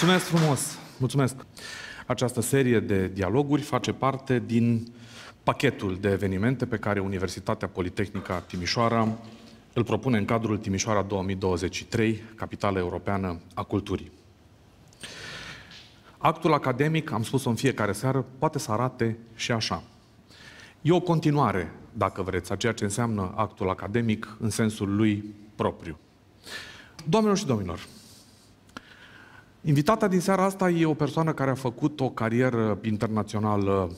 Mulțumesc frumos! Mulțumesc! Această serie de dialoguri face parte din pachetul de evenimente pe care Universitatea Politehnică Timișoara îl propune în cadrul Timișoara 2023, Capitală Europeană a Culturii. Actul academic, am spus-o în fiecare seară, poate să arate și așa. E o continuare, dacă vreți, a ceea ce înseamnă actul academic în sensul lui propriu. Doamnelor și domnilor, invitata din seara asta e o persoană care a făcut o carieră internațională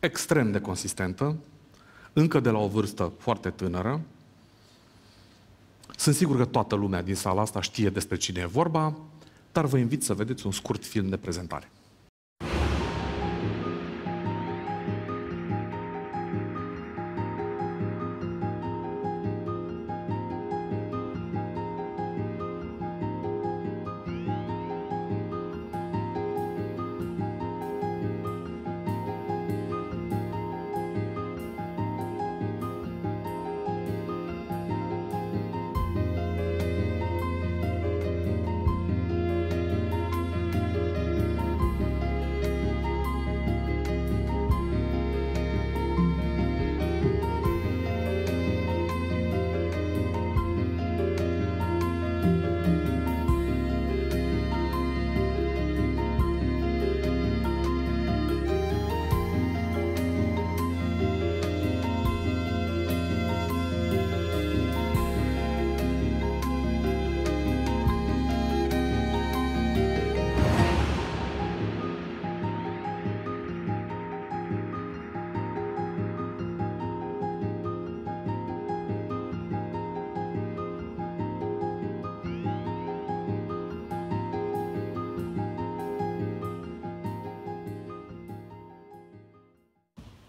extrem de consistentă, încă de la o vârstă foarte tânără. Sunt sigur că toată lumea din sala asta știe despre cine e vorba, dar vă invit să vedeți un scurt film de prezentare.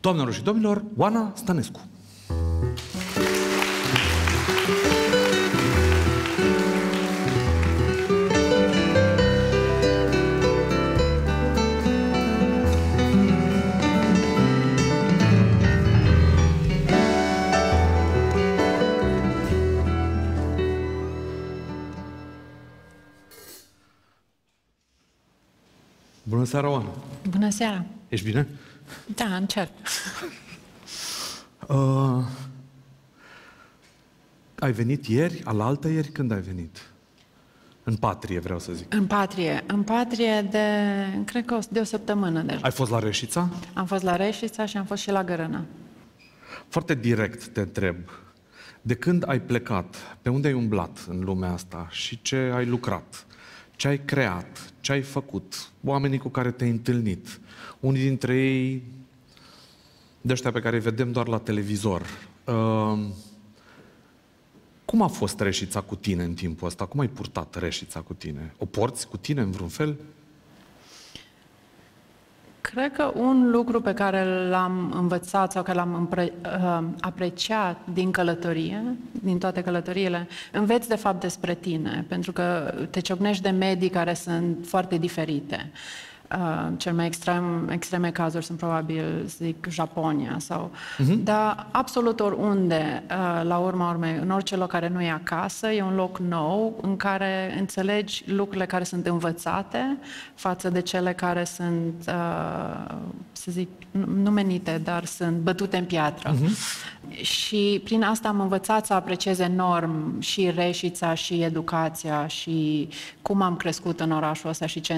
Doamnelor și domnilor, Oana Stănescu. Bună seara, Oana! Bună seara! Ești bine? Da, încerc. Ai venit ieri, alaltăieri, când ai venit? În patrie, vreau să zic. În patrie cred că de o săptămână deja. Ai fost la Reșița? Am fost la Reșița și am fost și la Gărână. Foarte direct te întreb, de când ai plecat, pe unde ai umblat în lumea asta și ce ai lucrat? Ce ai creat, ce ai făcut, oamenii cu care te-ai întâlnit, unii dintre ei, de ăștia pe care îi vedem doar la televizor. Cum a fost Reșița cu tine în timpul ăsta? Cum ai purtat Reșița cu tine? O porți cu tine în vreun fel? Cred că un lucru pe care l-am învățat sau că l-am apreciat din călătorie, din toate călătoriile, înveți de fapt despre tine, pentru că te ciocnești de medii care sunt foarte diferite. Cel mai extreme cazuri sunt probabil, zic, Japonia sau... Dar absolut oriunde, la urma urmei, în orice loc care nu e acasă, e un loc nou în care înțelegi lucrurile care sunt învățate față de cele care sunt, să zic, nu menite, dar sunt bătute în piatră. Și prin asta am învățat să apreciez enorm și Reșița, și educația, și cum am crescut în orașul ăsta și ce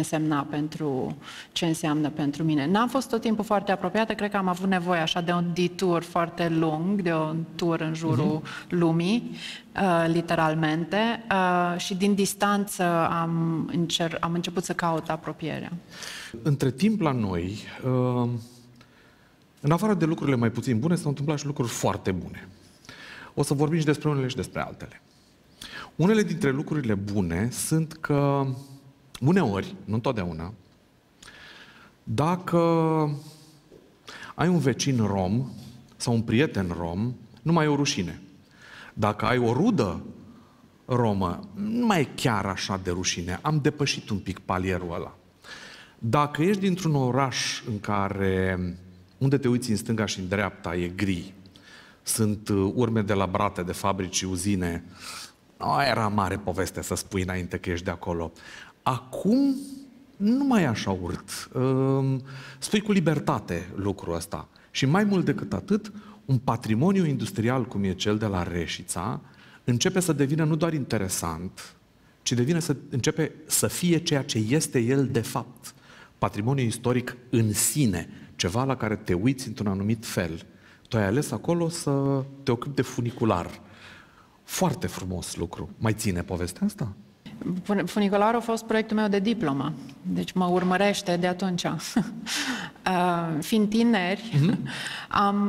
înseamnă pentru mine. N-am fost tot timpul foarte apropiată, cred că am avut nevoie așa de un detur foarte lung, de un tur în jurul lumii, literalmente, și din distanță am început să caut apropierea. Între timp la noi, în afară de lucrurile mai puțin bune, s-au întâmplat și lucruri foarte bune. O să vorbim și despre unele și despre altele. Unele dintre lucrurile bune sunt că, uneori, nu întotdeauna, dacă ai un vecin rom sau un prieten rom, nu mai e o rușine. Dacă ai o rudă romă, nu mai e chiar așa de rușine. Am depășit un pic palierul ăla. Dacă ești dintr-un oraș în care, unde te uiți în stânga și în dreapta, e gri, sunt urme de la brate, de fabrici și uzine, era mare poveste să spui înainte că ești de acolo. Acum nu mai e așa urât. Spui cu libertate lucrul ăsta. Și mai mult decât atât, un patrimoniu industrial cum e cel de la Reșița începe să devină nu doar interesant, ci începe să fie ceea ce este el de fapt. Patrimoniu istoric în sine, ceva la care te uiți într-un anumit fel. Tu ai ales acolo să te ocupi de funicular. Foarte frumos lucru. Mai ține povestea asta? Funicularul a fost proiectul meu de diplomă. Deci mă urmărește de atunci. Fiind tineri,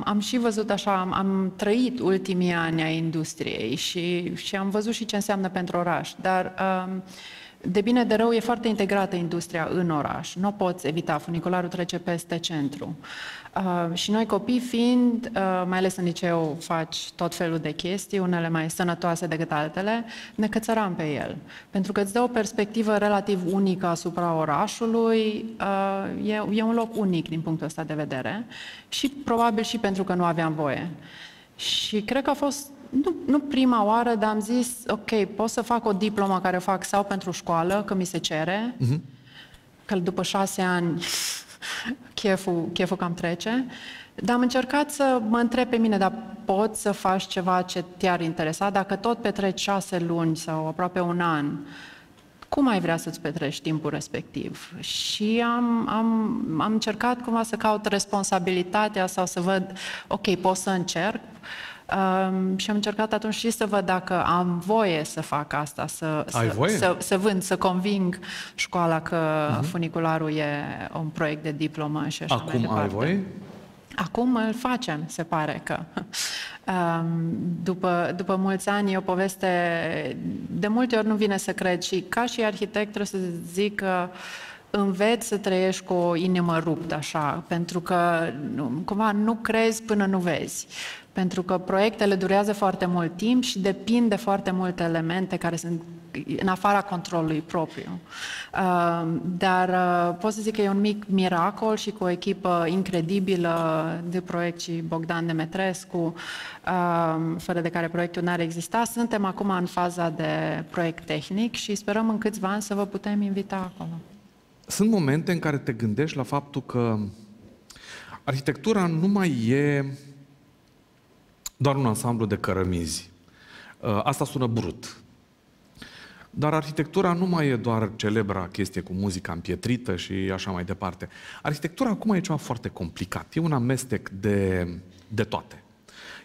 am și văzut așa, am trăit ultimii ani ai industriei și am văzut și ce înseamnă pentru oraș. Dar de bine de rău e foarte integrată industria în oraș. Nu poți evita, funicularul trece peste centru. Și noi copii fiind, mai ales în liceu faci tot felul de chestii, unele mai sănătoase decât altele, ne cățăram pe el. Pentru că îți dă o perspectivă relativ unică asupra orașului, e un loc unic din punctul ăsta de vedere și probabil și pentru că nu aveam voie. Și cred că a fost nu prima oară, dar am zis, ok, pot să fac o diplomă care o fac sau pentru școală, că mi se cere, că după 6 ani cheful cam trece, dar am încercat să mă întreb pe mine, dar pot să faci ceva ce te-ar interesa? Dacă tot petreci 6 luni sau aproape un an, cum ai vrea să-ți petreci timpul respectiv? Și am încercat cumva să caut responsabilitatea sau să văd, ok, pot să încerc. Și am încercat atunci și să văd dacă am voie să fac asta, să vând, să conving școala că funicularul e un proiect de diplomă și așa mai departe. Acum ai voie? Acum îl facem, se pare că. După mulți ani e o poveste, de multe ori nu vine să cred și ca și arhitect trebuie să zic că înveți să trăiești cu o inimă ruptă, așa, pentru că cumva nu crezi până nu vezi. Pentru că proiectele durează foarte mult timp și depind de foarte multe elemente care sunt în afara controlului propriu. Dar pot să zic că e un mic miracol și cu o echipă incredibilă de proiect și Bogdan Demetrescu, fără de care proiectul n-ar exista. Suntem acum în faza de proiect tehnic și sperăm în câțiva ani să vă putem invita acolo. Sunt momente în care te gândești la faptul că arhitectura nu mai e doar un ansamblu de cărămizi. Asta sună brut. Dar arhitectura nu mai e doar celebra chestie cu muzica împietrită și așa mai departe. Arhitectura acum e ceva foarte complicat. E un amestec de toate.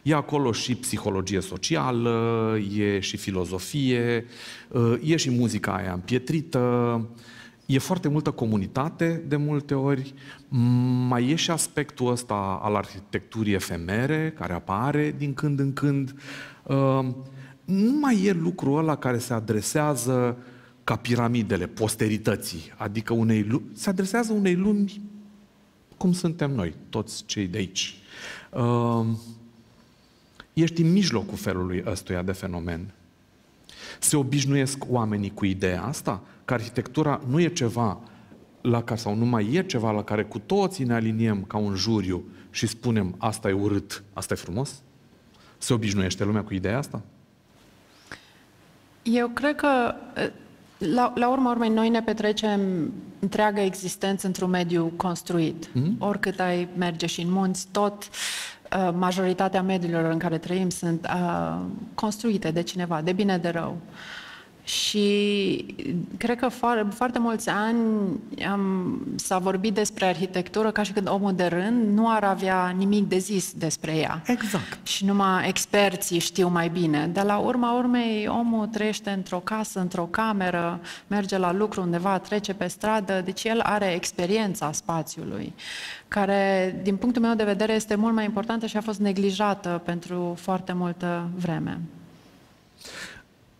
E acolo și psihologie socială, e și filozofie, e și muzica aia împietrită. E foarte multă comunitate, de multe ori, mai e și aspectul ăsta al arhitecturii efemere, care apare din când în când. Nu mai e lucrul ăla care se adresează ca piramidele, posterității, adică se adresează unei lumi cum suntem noi, toți cei de aici. Ești în mijlocul felului ăstuia de fenomen. Se obișnuiesc oamenii cu ideea asta? Că arhitectura nu e ceva la care, sau nu mai e ceva la care cu toții ne aliniem ca un juriu și spunem asta e urât, asta e frumos? Se obișnuiește lumea cu ideea asta? Eu cred că la urma urmei noi ne petrecem întreaga existență într-un mediu construit. Oricât ai merge și în munți, tot majoritatea mediilor în care trăim sunt construite de cineva, de bine de rău. Și cred că foarte mulți ani s-a vorbit despre arhitectură ca și când omul de rând nu ar avea nimic de zis despre ea. Exact. Și numai experții știu mai bine. Dar la urma urmei omul trăiește într-o casă, într-o cameră, merge la lucru undeva, trece pe stradă, deci el are experiența spațiului, care din punctul meu de vedere este mult mai importantă și a fost neglijată pentru foarte multă vreme.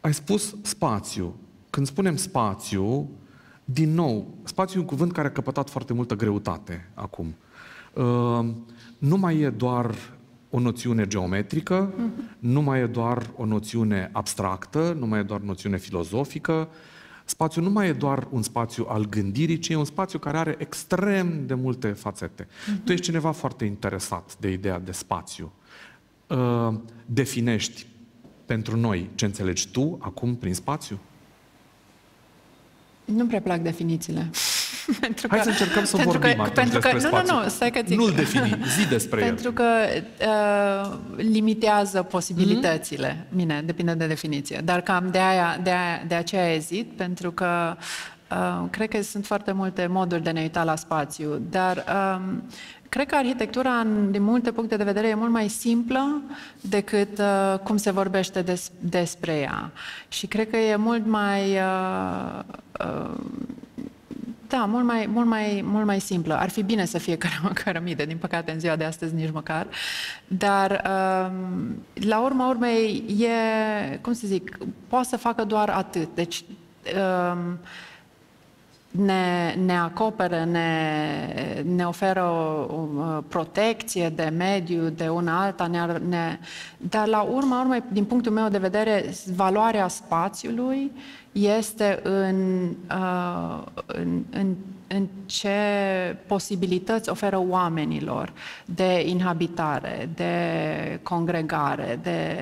Ai spus spațiu. Când spunem spațiu, din nou, spațiu e un cuvânt care a căpătat foarte multă greutate acum. Nu mai e doar o noțiune geometrică, nu mai e doar o noțiune abstractă, nu mai e doar o noțiune filozofică. Spațiul nu mai e doar un spațiu al gândirii, ci e un spațiu care are extrem de multe fațete. Tu ești cineva foarte interesat de ideea de spațiu. Definești pentru noi ce înțelegi tu acum prin spațiu? Nu-mi prea plac definițiile. Pentru că, hai să încercăm să vorbim atunci despre spațiu. Nu, stai că zic. Nu-l defini, zi despre el. Pentru că limitează posibilitățile. Bine, depinde de definiție. Dar cam de aceea ezit, pentru că cred că sunt foarte multe moduri de a ne uita la spațiu. Dar cred că arhitectura, din multe puncte de vedere, e mult mai simplă decât cum se vorbește despre ea. Și cred că e mult mai... Da, mult mai simplă. Ar fi bine să fie cărămidă, din păcate în ziua de astăzi nici măcar. Dar la urma urmei e, cum să zic, poate să facă doar atât. Deci ne acoperă, ne oferă o protecție de mediu, de una alta, dar la urma urmei, din punctul meu de vedere, valoarea spațiului este în ce posibilități oferă oamenilor de inhabitare, de congregare, de...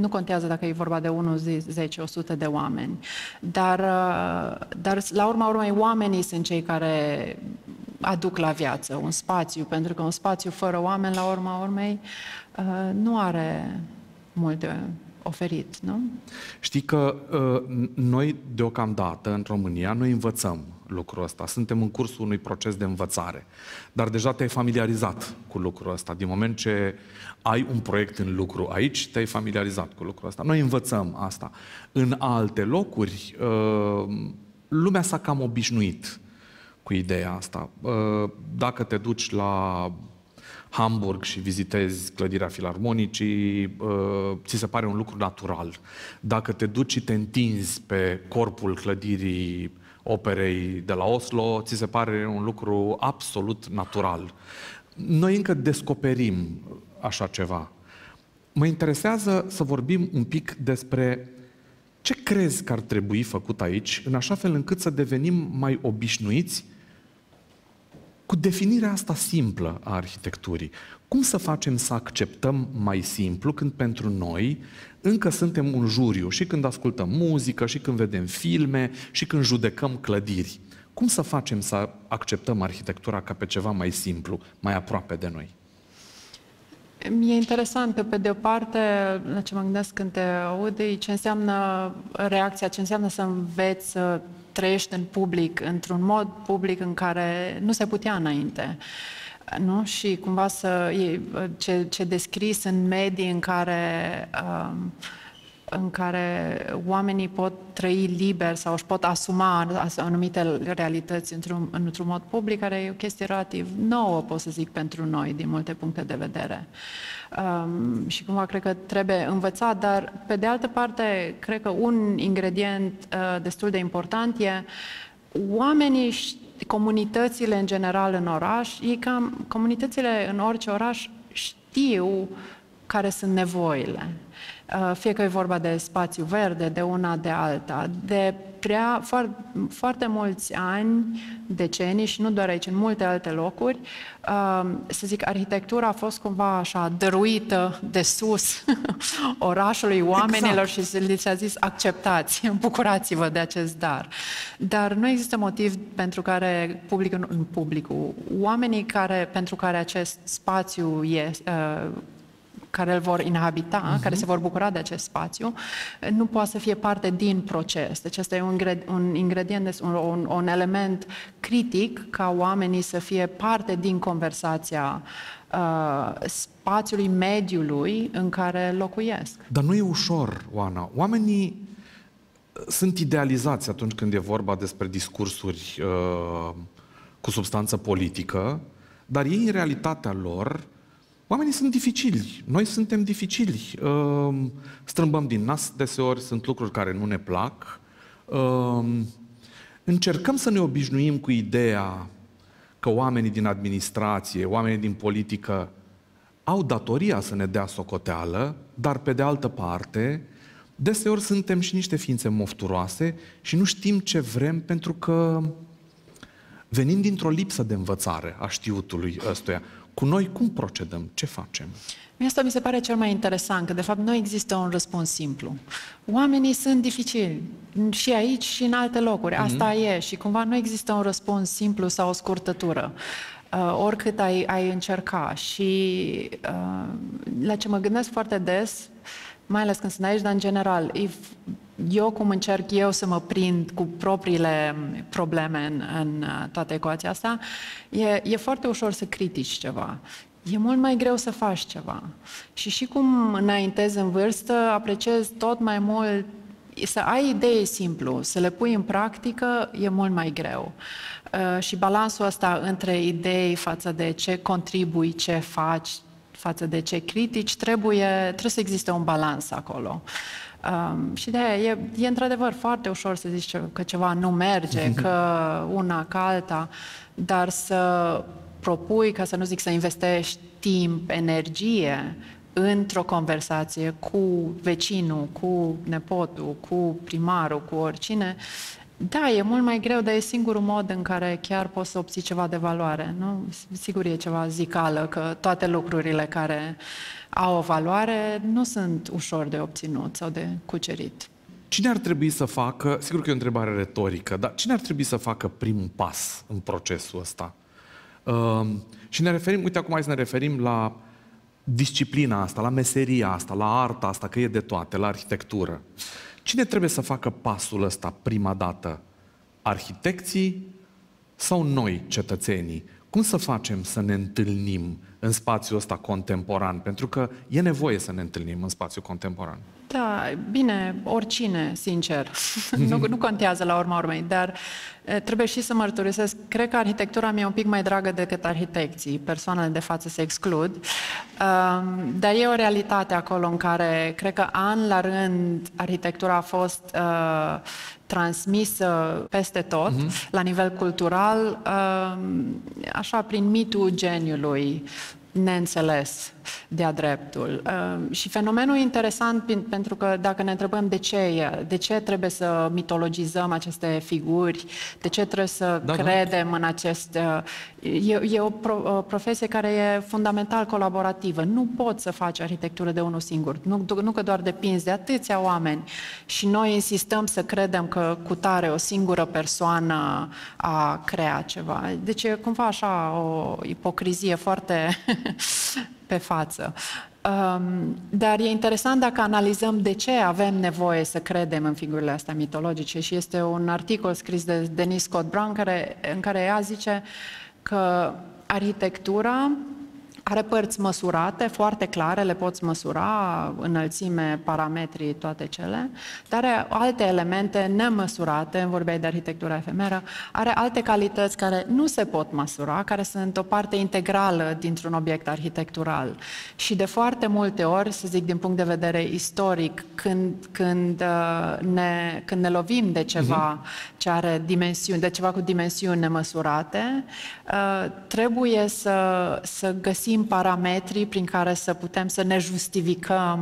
Nu contează dacă e vorba de 1, 10, 100 de oameni, dar la urma urmei oamenii sunt cei care aduc la viață un spațiu, pentru că un spațiu fără oameni, la urma urmei, nu are multe oferit, nu? Știi că noi, deocamdată, în România, noi învățăm lucrul ăsta. Suntem în cursul unui proces de învățare. Dar deja te-ai familiarizat cu lucrul ăsta. Din moment ce ai un proiect în lucru aici, te-ai familiarizat cu lucrul ăsta. Noi învățăm asta. În alte locuri, lumea s-a cam obișnuit cu ideea asta. Dacă te duci la Hamburg și vizitezi clădirea Filarmonicii, ți se pare un lucru natural. Dacă te duci și te întinzi pe corpul clădirii operei de la Oslo, ți se pare un lucru absolut natural. Noi încă descoperim așa ceva. Mă interesează să vorbim un pic despre ce crezi că ar trebui făcut aici, în așa fel încât să devenim mai obișnuiți cu definirea asta simplă a arhitecturii. Cum să facem să acceptăm mai simplu când pentru noi încă suntem un juriu și când ascultăm muzică, și când vedem filme, și când judecăm clădiri? Cum să facem să acceptăm arhitectura ca pe ceva mai simplu, mai aproape de noi? E interesant că, pe de o parte, la ce mă gândesc când te aud, ce înseamnă reacția, ce înseamnă să înveți să trăiești în public, într-un mod public în care nu se putea înainte. Nu? Și cumva ce descris sunt medii în care oamenii pot trăi liber sau își pot asuma anumite realități într-un mod public, care e o chestie relativ nouă, pot să zic, pentru noi, din multe puncte de vedere. Și cumva cred că trebuie învățat, dar pe de altă parte, cred că un ingredient destul de important e oamenii, comunitățile în general în oraș, comunitățile în orice oraș știu care sunt nevoile. Fie că e vorba de spațiu verde, de una, de alta. De foarte mulți ani, decenii, și nu doar aici, în multe alte locuri, să zic, arhitectura a fost cumva așa dăruită de sus orașului, oamenilor, exact. Și li s-a zis, acceptați, bucurați-vă de acest dar. Dar nu există motiv pentru care oamenii pentru care acest spațiu este... care îl vor inhabita, care se vor bucura de acest spațiu, nu poate să fie parte din proces. Deci asta e un ingredient, un element critic ca oamenii să fie parte din conversația spațiului, mediului în care locuiesc. Dar nu e ușor, Oana. Oamenii sunt idealizați atunci când e vorba despre discursuri cu substanță politică, dar ei, în realitatea lor, oamenii sunt dificili, noi suntem dificili, strâmbăm din nas deseori, sunt lucruri care nu ne plac, încercăm să ne obișnuim cu ideea că oamenii din administrație, oamenii din politică au datoria să ne dea socoteală, dar pe de altă parte, deseori suntem și niște ființe mofturoase și nu știm ce vrem pentru că venim dintr-o lipsă de învățare a știutului ăstuia. cu noi cum procedăm? Ce facem? Asta mi se pare cel mai interesant, că de fapt nu există un răspuns simplu. Oamenii sunt dificili, și aici și în alte locuri, asta e, și cumva nu există un răspuns simplu sau o scurtătură. Oricât ai încerca. Și la ce mă gândesc foarte des, mai ales când sunt aici, dar în general, eu cum încerc eu să mă prind cu propriile probleme în toată ecuația asta, e foarte ușor să critici ceva. E mult mai greu să faci ceva. Și cum înaintezi în vârstă, apreciezi tot mai mult. Să ai idei simplu, să le pui în practică, e mult mai greu. Și balansul ăsta între idei față de ce contribui, ce faci, față de ce critici, trebuie să existe un balans acolo. Și de-aia e într-adevăr foarte ușor să zici că ceva nu merge, că una ca alta, dar să propui, ca să nu zic să investești timp, energie, într-o conversație cu vecinul, cu nepotul, cu primarul, cu oricine, da, e mult mai greu, dar e singurul mod în care chiar poți să obții ceva de valoare, nu? Sigur e ceva zicală, că toate lucrurile care au o valoare nu sunt ușor de obținut sau de cucerit. Cine ar trebui să facă, sigur că e o întrebare retorică, dar cine ar trebui să facă primul pas în procesul ăsta? Și ne referim, uite, acum hai să ne referim la disciplina asta, la meseria asta, la arta asta, că e de toate, la arhitectură. Cine trebuie să facă pasul ăsta prima dată? Arhitecții sau noi, cetățenii? Cum să facem să ne întâlnim în spațiul ăsta contemporan? Pentru că e nevoie să ne întâlnim în spațiul contemporan. Da, bine, oricine, sincer. Nu contează la urma urmei, dar trebuie și să mărturisesc. Cred că arhitectura mi-e un pic mai dragă decât arhitecții. Persoanele de față se exclud. Dar e o realitate acolo în care, cred că an la rând, arhitectura a fost transmisă peste tot, la nivel cultural, așa, prin mitul geniului neînțeles de-a dreptul. Și fenomenul e interesant pentru că dacă ne întrebăm de ce trebuie să mitologizăm aceste figuri, de ce trebuie să credem în acest... E o profesie care e fundamental colaborativă. Nu poți să faci arhitectură de unul singur. Nu că doar depinzi de atâția oameni. Și noi insistăm să credem că cu tare o singură persoană a creat ceva. Deci e cumva așa o ipocrizie foarte pe față. Dar e interesant dacă analizăm de ce avem nevoie să credem în figurile astea mitologice și este un articol scris de Denise Scott Brown în care ea zice că arhitectura are părți măsurate, foarte clare, le poți măsura, înălțime, parametrii, toate cele, dar are alte elemente nemăsurate, vorbeai de arhitectura efemeră, are alte calități care nu se pot măsura, care sunt o parte integrală dintr-un obiect arhitectural. Și de foarte multe ori, să zic din punct de vedere istoric, când ne lovim de ceva ce are dimensiuni, de ceva cu dimensiuni nemăsurate, trebuie să găsim parametrii prin care să putem să ne justificăm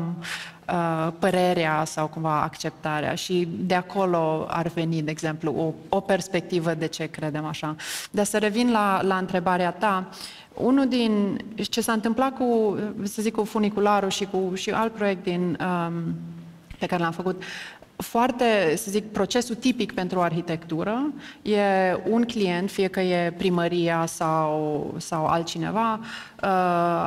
părerea sau cumva acceptarea și de acolo ar veni, de exemplu, o perspectivă de ce credem așa. Dar să revin la întrebarea ta, unul din ce s-a întâmplat cu, să zic, cu funicularul și cu alt proiect pe care l-am făcut, foarte, să zic, procesul tipic pentru arhitectură e un client, fie că e primăria sau altcineva,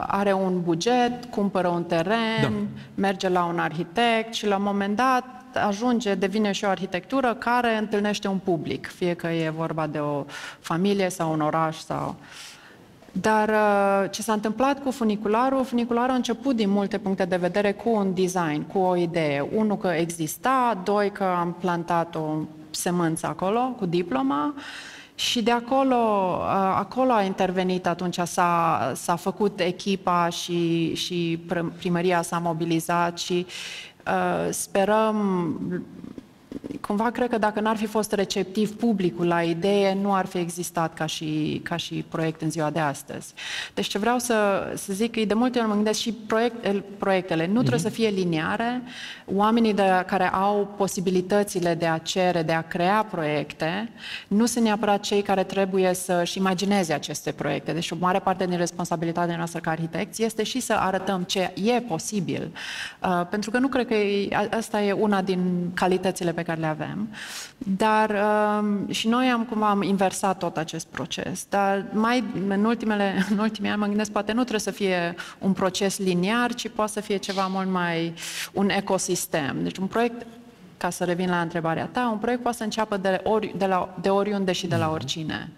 are un buget, cumpără un teren, merge la un arhitect și la un moment dat ajunge, devine și o arhitectură care întâlnește un public, fie că e vorba de o familie sau un oraș sau... Dar ce s-a întâmplat cu funicularul? Funicularul a început din multe puncte de vedere cu un design, cu o idee. Unu, că exista, doi, că am plantat o semânță acolo, cu diploma, și de acolo a intervenit atunci, s-a făcut echipa și primăria s-a mobilizat și sperăm cumva cred că dacă n-ar fi fost receptiv publicul la idee, nu ar fi existat ca și proiect în ziua de astăzi. Deci ce vreau să zic, de multe ori mă gândesc și proiectele. Nu trebuie să fie lineare. Oamenii care au posibilitățile de a cere, de a crea proiecte, nu sunt neapărat cei care trebuie să-și imagineze aceste proiecte. Deci o mare parte din responsabilitatea noastră ca arhitecți este și să arătăm ce e posibil. Pentru că nu cred că asta e una din calitățile pe care le avem. Dar și noi am inversat tot acest proces. Dar în ultimii ani mă gândesc, poate nu trebuie să fie un proces liniar, ci poate să fie ceva mult mai un ecosistem. Deci un proiect, ca să revin la întrebarea ta, un proiect poate să înceapă de oriunde și de la oricine.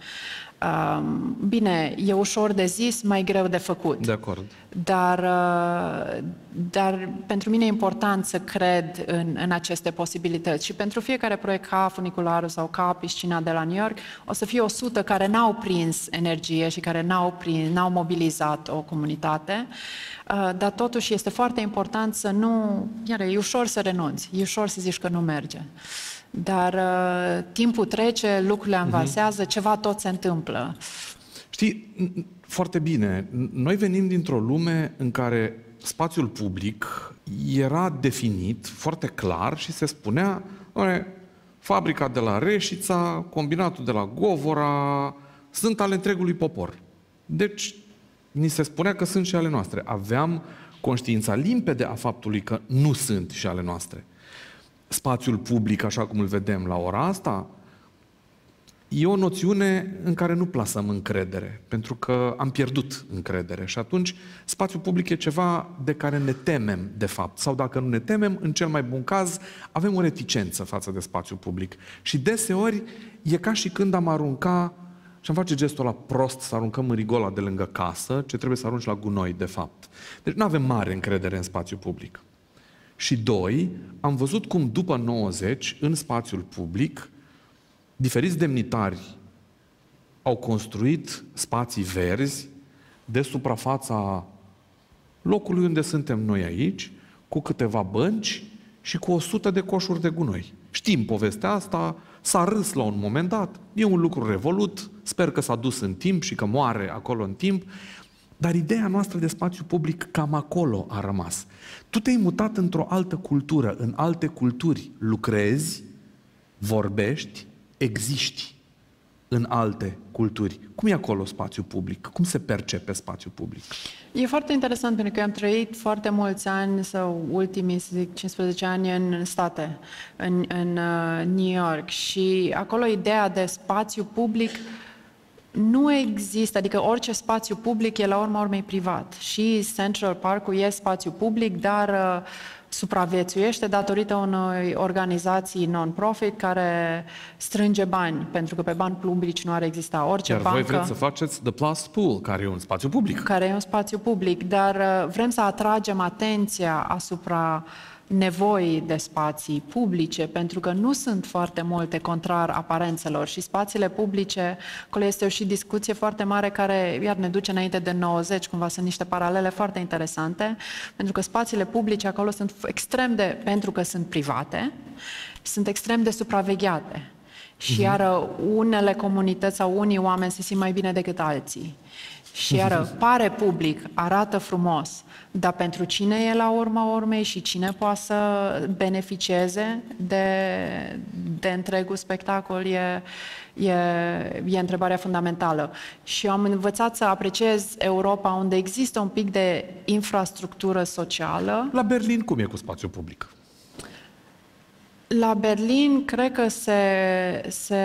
Bine, e ușor de zis, mai greu de făcut. De acord. Dar pentru mine e important să cred în aceste posibilități. Și pentru fiecare proiect, ca funicularul sau ca piscina de la New York, o să fie 100 care n-au prins energie și care n-au mobilizat o comunitate. Dar totuși este foarte important să nu... Iar e ușor să renunți, e ușor să zici că nu merge. Dar timpul trece, lucrurile avansează, ceva tot se întâmplă. Știi, foarte bine, noi venim dintr-o lume în care spațiul public era definit foarte clar și se spunea, fabrica de la Reșița, combinatul de la Govora, sunt ale întregului popor. Deci, ni se spunea că sunt și ale noastre. Aveam conștiința limpede a faptului că nu sunt și ale noastre. Spațiul public, așa cum îl vedem la ora asta, e o noțiune în care nu plasăm încredere, pentru că am pierdut încredere și atunci spațiul public e ceva de care ne temem, de fapt. Sau dacă nu ne temem, în cel mai bun caz, avem o reticență față de spațiul public. Și deseori e ca și când am arunca, și am face gestul ăla prost, să aruncăm în rigola de lângă casă, ce trebuie să arunci la gunoi, de fapt. Deci nu avem mare încredere în spațiul public. Și doi, am văzut cum după 90, în spațiul public, diferiți demnitari au construit spații verzi de suprafața locului unde suntem noi aici, cu câteva bănci și cu 100 de coșuri de gunoi. Știm povestea asta, s-a râs la un moment dat, e un lucru revolut, sper că s-a dus în timp și că moare acolo în timp, dar ideea noastră de spațiu public cam acolo a rămas. Tu te-ai mutat într-o altă cultură, în alte culturi lucrezi, vorbești, existi în alte culturi. Cum e acolo spațiul public? Cum se percepe spațiul public? E foarte interesant pentru că am trăit foarte mulți ani sau ultimii, să zic, 15 ani în state, în New York și acolo ideea de spațiu public nu există, adică orice spațiu public e la urma urmei privat. Și Central Park-ul e spațiu public, dar supraviețuiește datorită unei organizații non-profit care strânge bani, pentru că pe bani publici nu ar exista orice bancă. Iar voi vreți să faceți The Plus Pool, care e un spațiu public. Care e un spațiu public, dar vrem să atragem atenția asupra nevoii de spații publice, pentru că nu sunt foarte multe contrar aparențelor și spațiile publice, acolo este o și discuție foarte mare care iar ne duce înainte de 90, cumva sunt niște paralele foarte interesante, pentru că spațiile publice acolo sunt extrem de, pentru că sunt private, sunt extrem de supravegheate. Și iară unele comunități sau unii oameni se simt mai bine decât alții. Și iară pare public, arată frumos, dar pentru cine e la urma urmei și cine poate să beneficieze de întregul spectacol e întrebarea fundamentală. Și am învățat să apreciez Europa unde există un pic de infrastructură socială. La Berlin cum e cu spațiul public? La Berlin cred că se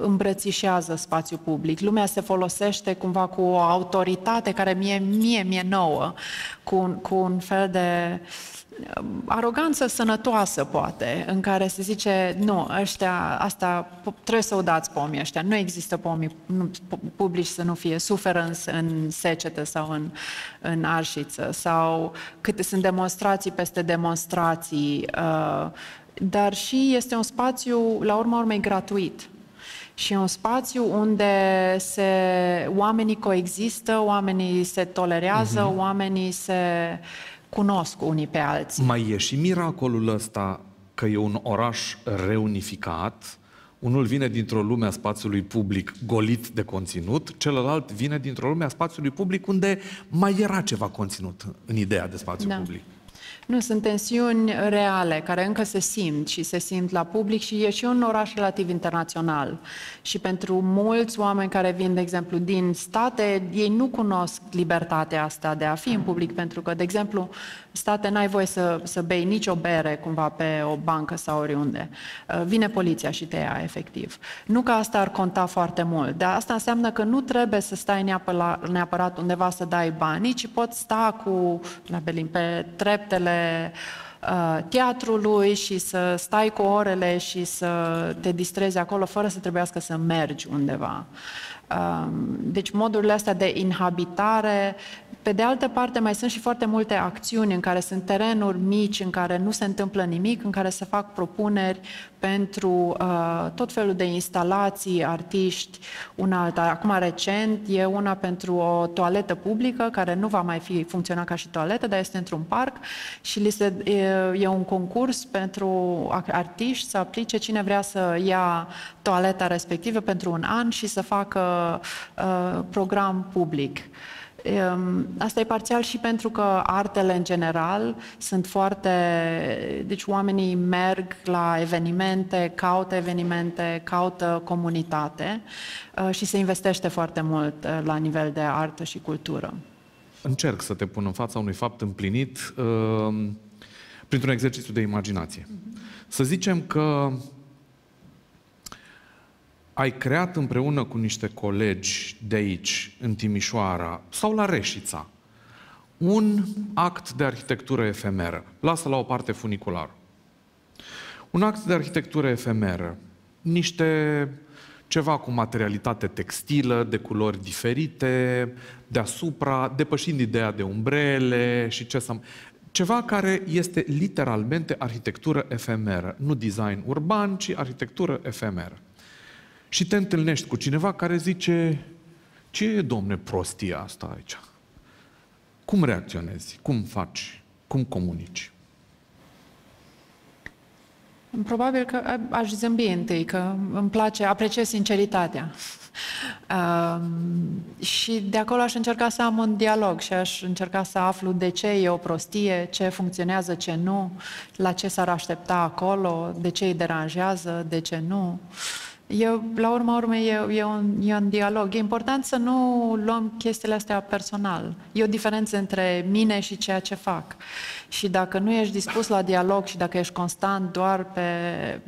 îmbrățișează spațiul public. Lumea se folosește cumva cu o autoritate care mie nouă, cu un fel de aroganță sănătoasă, poate, în care se zice, nu, asta trebuie să o dați pe omii ăștia. Nu există pomii publici să nu fie suferă în secetă sau în arșiță. Sau câte sunt demonstrații peste demonstrații. Dar și este un spațiu, la urma urmei, gratuit. Și e un spațiu unde oamenii coexistă, oamenii se tolerează, oamenii se cunosc unii pe alții. Mai e și miracolul ăsta că e un oraș reunificat. Unul vine dintr-o lume a spațiului public golit de conținut, celălalt vine dintr-o lume a spațiului public unde mai era ceva conținut în ideea de spațiu public. Nu, sunt tensiuni reale care încă se simt și se simt la public și e și un oraș relativ internațional. Și pentru mulți oameni care vin, de exemplu, din state, ei nu cunosc libertatea asta de a fi în public, pentru că, de exemplu, state n-ai voie să bei nicio bere cumva pe o bancă sau oriunde. Vine poliția și te ia, efectiv. Nu că asta ar conta foarte mult, dar asta înseamnă că nu trebuie să stai neapărat undeva să dai bani, ci poți sta cu Berlin, pe treptele teatrului și să stai cu orele și să te distrezi acolo fără să trebuiască să mergi undeva. Deci modurile astea de inhabitare. Pe de altă parte, mai sunt și foarte multe acțiuni în care sunt terenuri mici, în care nu se întâmplă nimic, în care se fac propuneri pentru tot felul de instalații, artiști, una alta. Acum, recent, e una pentru o toaletă publică, care nu va mai funcționa ca și toaletă, dar este într-un parc și e un concurs pentru artiști să aplice cine vrea să ia toaleta respectivă pentru un an și să facă program public. Asta e parțial și pentru că artele în general sunt foarte... Deci oamenii merg la evenimente, caută evenimente, caută comunitate și se investește foarte mult la nivel de artă și cultură. Încerc să te pun în fața unui fapt împlinit printr-un exercițiu de imaginație. Să zicem că ai creat împreună cu niște colegi de aici, în Timișoara sau la Reșița, un act de arhitectură efemeră. Lasă la o parte funicularul. Un act de arhitectură efemeră. Ceva cu materialitate textilă, de culori diferite, deasupra, depășind ideea de umbrele și ceva care este literalmente arhitectură efemeră. Nu design urban, ci arhitectură efemeră. Și te întâlnești cu cineva care zice: ce e, domne, prostia asta aici? Cum reacționezi? Cum faci? Cum comunici? Probabil că aș zâmbi întâi, că îmi place, apreciez sinceritatea. Și de acolo aș încerca să am un dialog și aș încerca să aflu de ce e o prostie, ce funcționează, ce nu, la ce s-ar aștepta acolo, de ce îi deranjează, de ce nu. La urma urmei, e un dialog. E important să nu luăm chestiile astea personal. E o diferență între mine și ceea ce fac. Și dacă nu ești dispus la dialog și dacă ești constant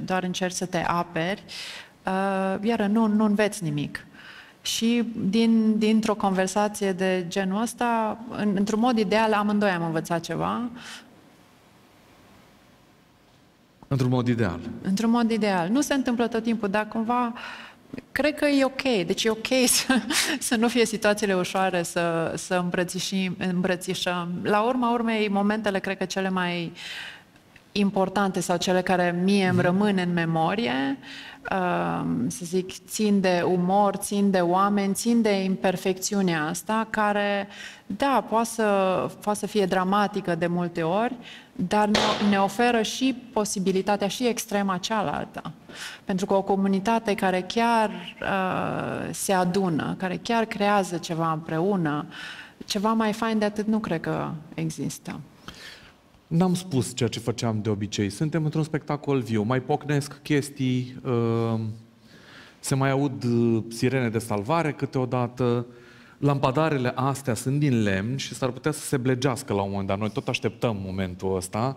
doar încerci să te aperi, iară, nu înveți nimic. Și dintr-o conversație de genul ăsta, într-un mod ideal, amândoi am învățat ceva. Într-un mod ideal. Într-un mod ideal. Nu se întâmplă tot timpul, dar cumva cred că e ok. Deci e ok să nu fie situațiile ușoare, să îmbrățișăm. La urma urmei, momentele cred că cele mai importante sau cele care mie îmi rămân în memorie, să zic, țin de umor, țin de oameni, țin de imperfecțiunea asta, care, da, poate să fie dramatică de multe ori, dar ne oferă și posibilitatea și extrema cealaltă. Pentru că o comunitate care chiar se adună, care chiar creează ceva împreună, ceva mai fain de atât nu cred că există. N-am spus ceea ce făceam de obicei. Suntem într-un spectacol viu. Mai pocnesc chestii, se mai aud sirene de salvare câteodată. Lampadarele astea sunt din lemn și s-ar putea să se blegească la un moment dat. Noi tot așteptăm momentul ăsta.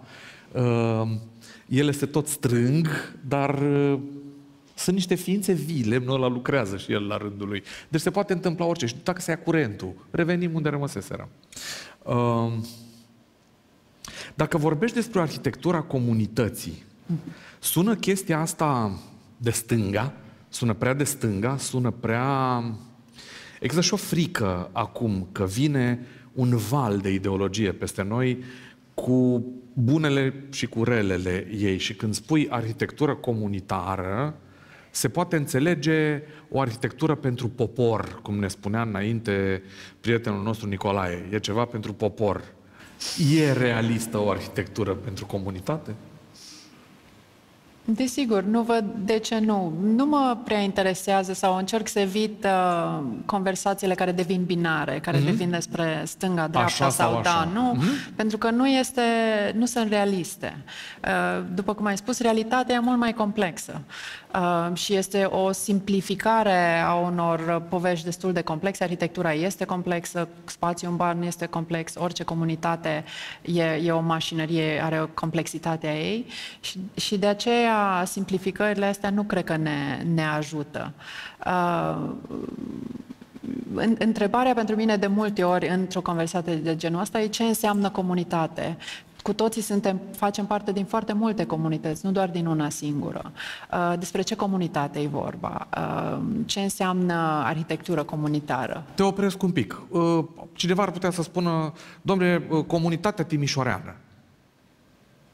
Ele se tot strâng, dar sunt niște ființe vii. Lemnul ăla lucrează și el la rândul lui. Deci se poate întâmpla orice. Și dacă se ia curentul, revenim unde rămăseseră. Dacă vorbești despre arhitectura comunității, sună chestia asta de stânga, sună prea de stânga, sună prea... Există și o frică acum că vine un val de ideologie peste noi cu bunele și cu relele ei. Și când spui arhitectură comunitară, se poate înțelege o arhitectură pentru popor, cum ne spunea înainte prietenul nostru Nicolae. E ceva pentru popor. E realistă o arhitectură pentru comunitate? Desigur, nu văd de ce nu. Nu mă prea interesează sau încerc să evit conversațiile care devin binare, care devin despre stânga, dreapta sau da, nu, pentru că nu sunt realiste. După cum ai spus, realitatea e mult mai complexă și este o simplificare a unor povești destul de complexe. Arhitectura este complexă, spațiul urban este complex, orice comunitate e o mașinărie, are o complexitate a ei și de aceea simplificările astea nu cred că ne ajută. Întrebarea pentru mine de multe ori într-o conversație de genul ăsta e ce înseamnă comunitate. Cu toții facem parte din foarte multe comunități, nu doar din una singură. Despre ce comunitate e vorba? Ce înseamnă arhitectură comunitară? Te opresc un pic. Cineva ar putea să spună, domnule, comunitatea timișoreană.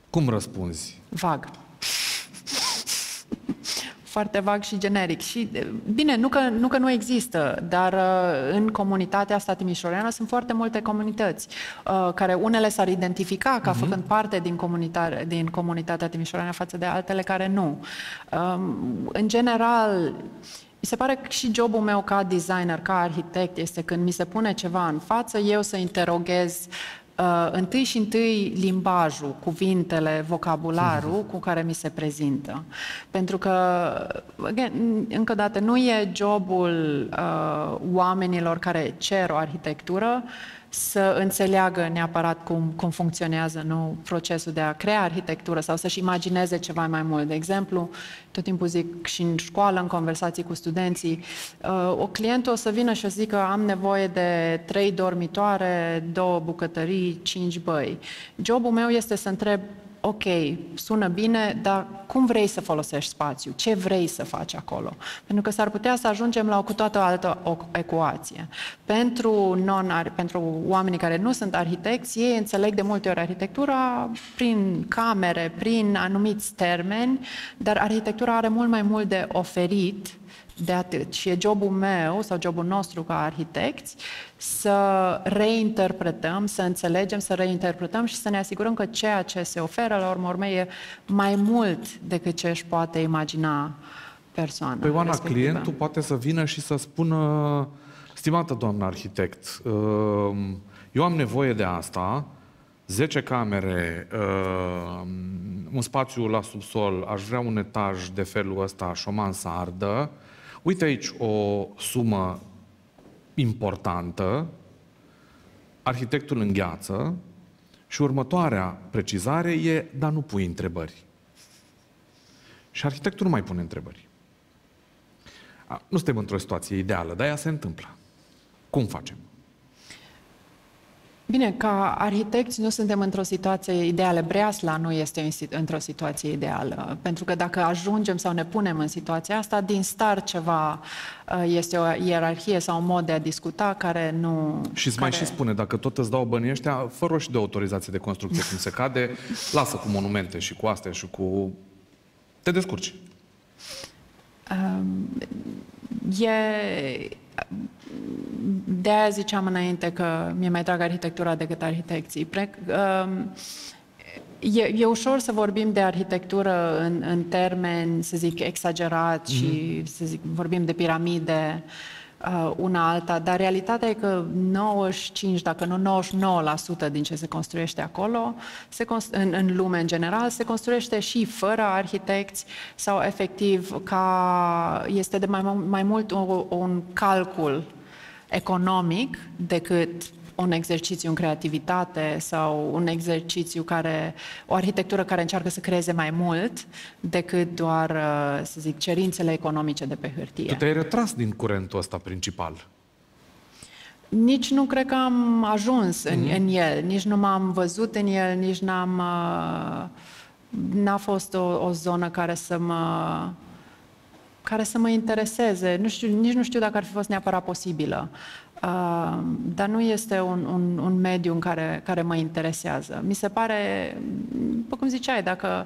Cum răspunzi? Vag. Foarte vag și generic. Și, bine, nu că nu există, dar în comunitatea asta timișoreană sunt foarte multe comunități, care unele s-ar identifica ca făcând parte din comunitatea timișoreană față de altele care nu. În general, mi se pare că și jobul meu ca designer, ca arhitect, este când mi se pune ceva în față, eu să interoghez întâi limbajul, cuvintele, vocabularul cu care mi se prezintă. Pentru că, încă o dată, nu e jobul oamenilor care cer o arhitectură să înțeleagă neapărat cum funcționează procesul de a crea arhitectură sau să-și imagineze ceva mai mult. De exemplu, tot timpul zic și în școală, în conversații cu studenții, clientul o să vină și o să zică am nevoie de 3 dormitoare, 2 bucătării, 5 băi. Jobul meu este să întreb, ok, sună bine, dar cum vrei să folosești spațiul? Ce vrei să faci acolo? Pentru că s-ar putea să ajungem la o cu toată altă ecuație. Pentru oamenii care nu sunt arhitecți, ei înțeleg de multe ori arhitectura prin camere, prin anumiți termeni, dar arhitectura are mult mai mult de oferit de atât. Și e jobul meu sau jobul nostru ca arhitecți să reinterpretăm, să înțelegem, să reinterpretăm și să ne asigurăm că ceea ce se oferă la urmă e mai mult decât ce își poate imagina persoana. Păi, Oana, clientul poate să vină și să spună, stimată doamnă arhitect, eu am nevoie de asta, 10 camere, un spațiu la subsol, aș vrea un etaj de felul ăsta și o mansardă. Uite aici o sumă importantă, arhitectul îngheață și următoarea precizare e, dar nu pui întrebări. Și arhitectul nu mai pune întrebări. Nu suntem într-o situație ideală, dar ea se întâmplă. Cum facem? Bine, ca arhitecți nu suntem într-o situație ideală. Breasla nu este într-o situație ideală. Pentru că dacă ajungem sau ne punem în situația asta, din start ceva este o ierarhie sau un mod de a discuta care nu... Și-ți mai și spune, dacă tot îți dau banii ăștia, fără și de autorizație de construcție cum se cade, lasă cu monumente și cu astea și cu... Te descurci. De-aia ziceam înainte că mi-e mai dragă arhitectura decât arhitecții. E ușor să vorbim de arhitectură în termeni, să zic, exagerați și să zic, vorbim de piramide una alta, dar realitatea e că 95, dacă nu 99% din ce se construiește acolo, în lume în general, se construiește și fără arhitecți sau efectiv este de mai mult un calcul economic decât un exercițiu în creativitate sau un exercițiu o arhitectură care încearcă să creeze mai mult decât doar, să zic, cerințele economice de pe hârtie. Tu te-ai retras din curentul ăsta principal. Nici nu cred că am ajuns în el, nici nu m-am văzut în el, nici n-a fost o zonă care să mă intereseze. Nici nu știu dacă ar fi fost neapărat posibilă. Dar nu este un mediu în care mă interesează. Mi se pare, după cum ziceai, dacă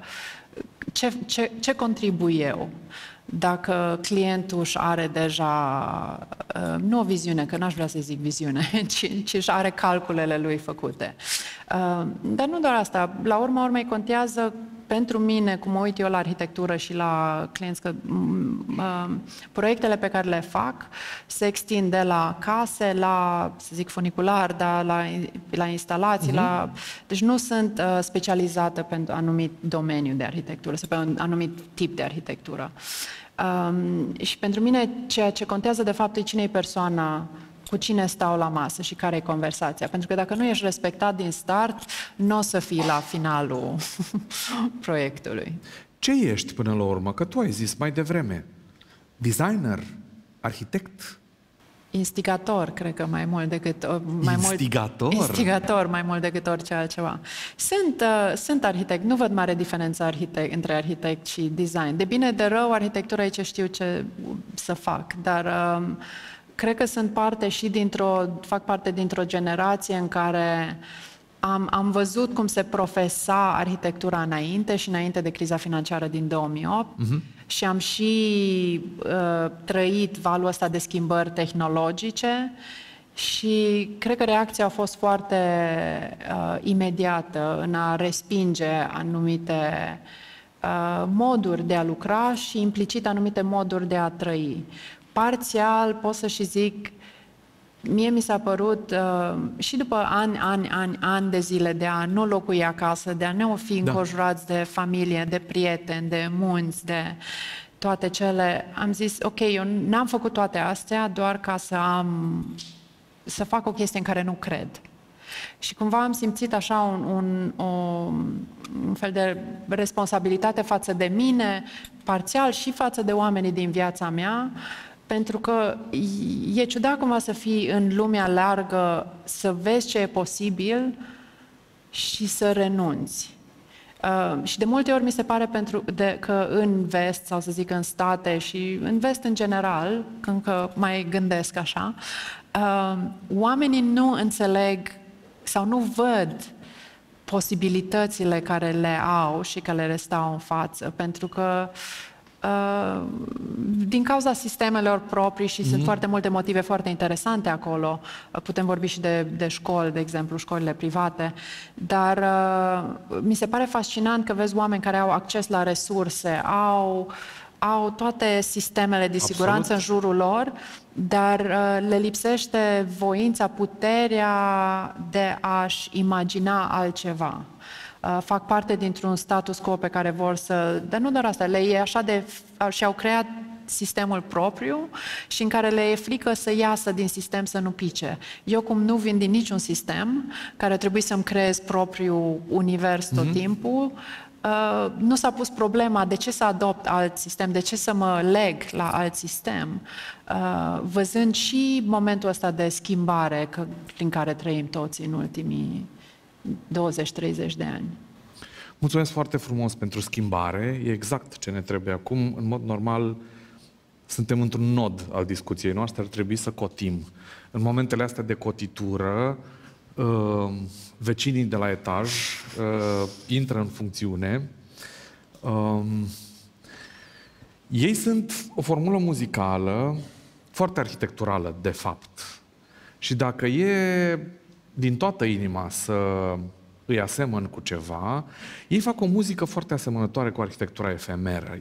ce contribui eu? Dacă clientul își are deja, nu o viziune, că n-aș vrea să zic viziune, ci își are calculele lui făcute. Dar nu doar asta. La urma urmei contează pentru mine, cum mă uit eu la arhitectură și la clienți, că proiectele pe care le fac se extind de la case, la, să zic, funicular, dar la instalații, deci nu sunt specializată pe un anumit domeniu de arhitectură sau pe un anumit tip de arhitectură. Și pentru mine ceea ce contează de fapt e cine e persoana, cu cine stau la masă și care e conversația. Pentru că dacă nu ești respectat din start, nu o să fii la finalul proiectului. Ce ești până la urmă? Că tu ai zis mai devreme. Designer, arhitect... Instigator, cred că mai mult decât orice altceva. Sunt arhitect, nu văd mare diferență între arhitect și design. De bine, de rău, arhitectura e ce știu ce să fac, dar cred că sunt parte și fac parte dintr-o generație în care am văzut cum se profesa arhitectura înainte și înainte de criza financiară din 2008. Și am și trăit valul ăsta de schimbări tehnologice și cred că reacția a fost foarte imediată în a respinge anumite moduri de a lucra și implicit anumite moduri de a trăi. Parțial pot să și zic, mie mi s-a părut și după ani de zile de a nu locui acasă, de a nu fi înconjurați de familie, de prieteni, de munți, de toate cele, am zis, ok, eu n-am făcut toate astea doar ca să fac o chestie în care nu cred. Și cumva am simțit așa un fel de responsabilitate față de mine, parțial și față de oamenii din viața mea, pentru că e ciudat cumva să fii în lumea largă, să vezi ce e posibil și să renunți. Și de multe ori mi se pare că în vest, sau să zic în state și în vest în general, când că mai gândesc așa, oamenii nu înțeleg sau nu văd posibilitățile care le au și care le stau în față, pentru că din cauza sistemelor proprii și sunt foarte multe motive foarte interesante acolo. Putem vorbi și de școli, de exemplu, școlile private, dar mi se pare fascinant că vezi oameni care au acces la resurse, au toate sistemele de siguranță în jurul lor, dar le lipsește voința, puterea de a-și imagina altceva. Fac parte dintr-un status quo pe care vor să... Dar nu doar asta, și-au creat sistemul propriu și în care le e frică să iasă din sistem, să nu pice. Eu cum nu vin din niciun sistem, care trebuie să-mi creez propriul univers tot timpul, nu s-a pus problema de ce să adopt alt sistem, de ce să mă leg la alt sistem, văzând și momentul ăsta de schimbare prin care trăim toți în ultimii 20-30 de ani. Mulțumesc foarte frumos pentru schimbare. E exact ce ne trebuie acum. În mod normal, suntem într-un nod al discuției noastre. Ar trebui să cotim. În momentele astea de cotitură, vecinii de la etaj intră în funcțiune. Ei sunt o formulă muzicală foarte arhitecturală, de fapt. Și dacă e din toată inima să îi asemăn cu ceva, ei fac o muzică foarte asemănătoare cu arhitectura efemeră.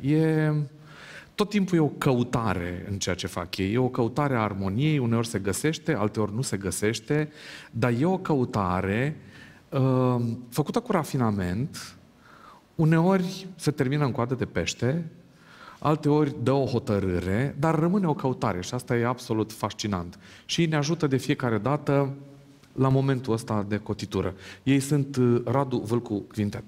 Tot timpul e o căutare în ceea ce fac ei. E o căutare a armoniei, uneori se găsește, alteori nu se găsește, dar e o căutare făcută cu rafinament, uneori se termină în coadă de pește, alteori dă o hotărâre, dar rămâne o căutare și asta e absolut fascinant. Și ne ajută de fiecare dată la momentul ăsta de cotitură. Ei sunt Radu Vâlcu-Cvintet.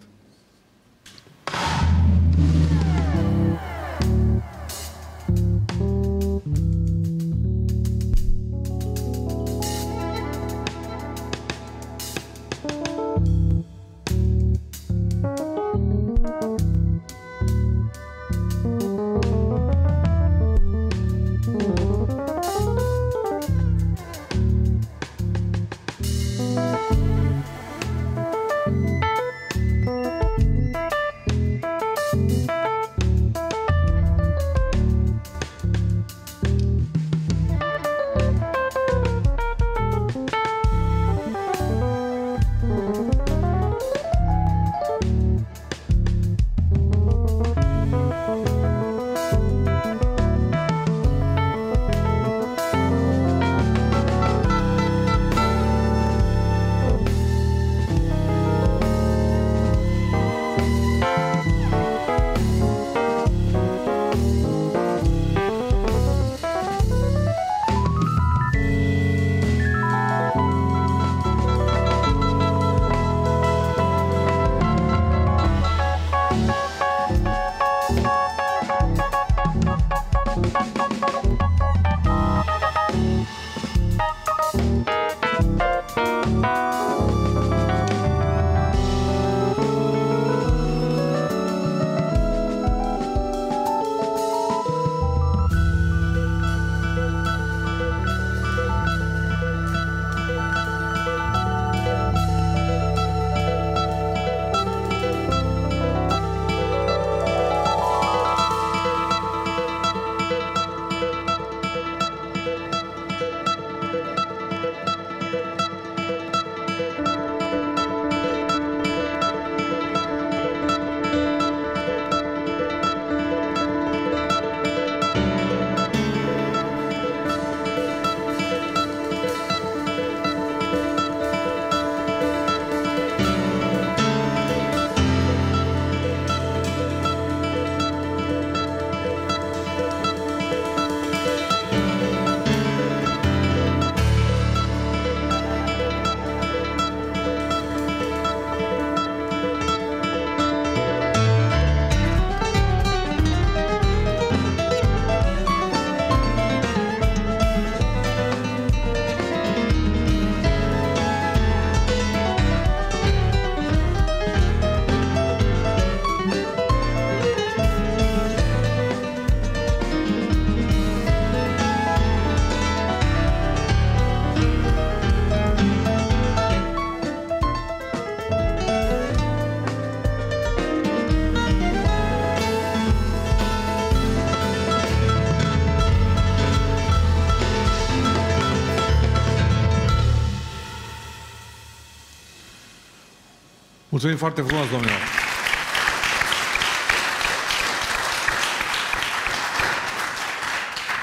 Mulțumim foarte frumos, domnilor!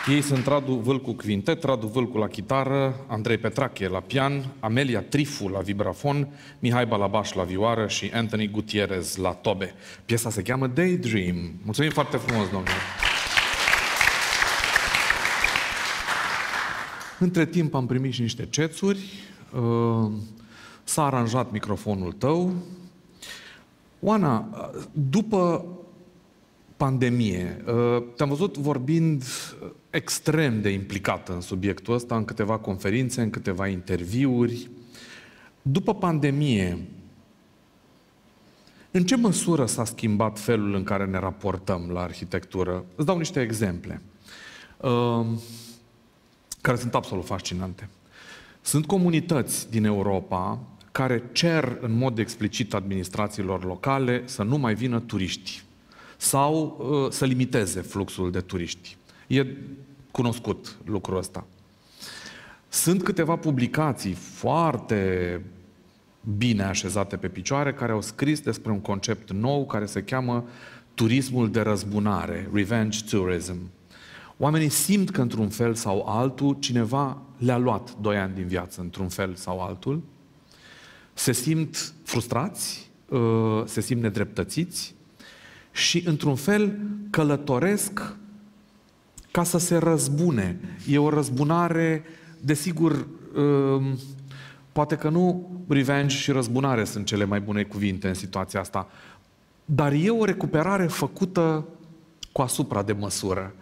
Ei sunt Radu Vâlcu-Cvintet, Radu Vâlcu la chitară, Andrei Petrache la pian, Amelia Trifu la vibrafon, Mihai Balabaș la vioară și Anthony Gutierrez la tobe. Piesa se cheamă Daydream. Mulțumim foarte frumos, domnilor! Între timp am primit și niște cețuri, s-a aranjat microfonul tău. Oana, după pandemie, te-am văzut vorbind extrem de implicată în subiectul ăsta, în câteva conferințe, în câteva interviuri. După pandemie, în ce măsură s-a schimbat felul în care ne raportăm la arhitectură? Îți dau niște exemple care sunt absolut fascinante. Sunt comunități din Europa care cer în mod explicit administrațiilor locale să nu mai vină turiști sau să limiteze fluxul de turiști. E cunoscut lucrul ăsta. Sunt câteva publicații foarte bine așezate pe picioare care au scris despre un concept nou care se cheamă turismul de răzbunare, revenge tourism. Oamenii simt că, într-un fel sau altul, cineva le-a luat 2 ani din viață, într-un fel sau altul. Se simt frustrați, se simt nedreptățiți și, într-un fel, călătoresc ca să se răzbune. E o răzbunare, desigur, poate că nu revenge și răzbunare sunt cele mai bune cuvinte în situația asta, dar e o recuperare făcută cu asupra de măsură.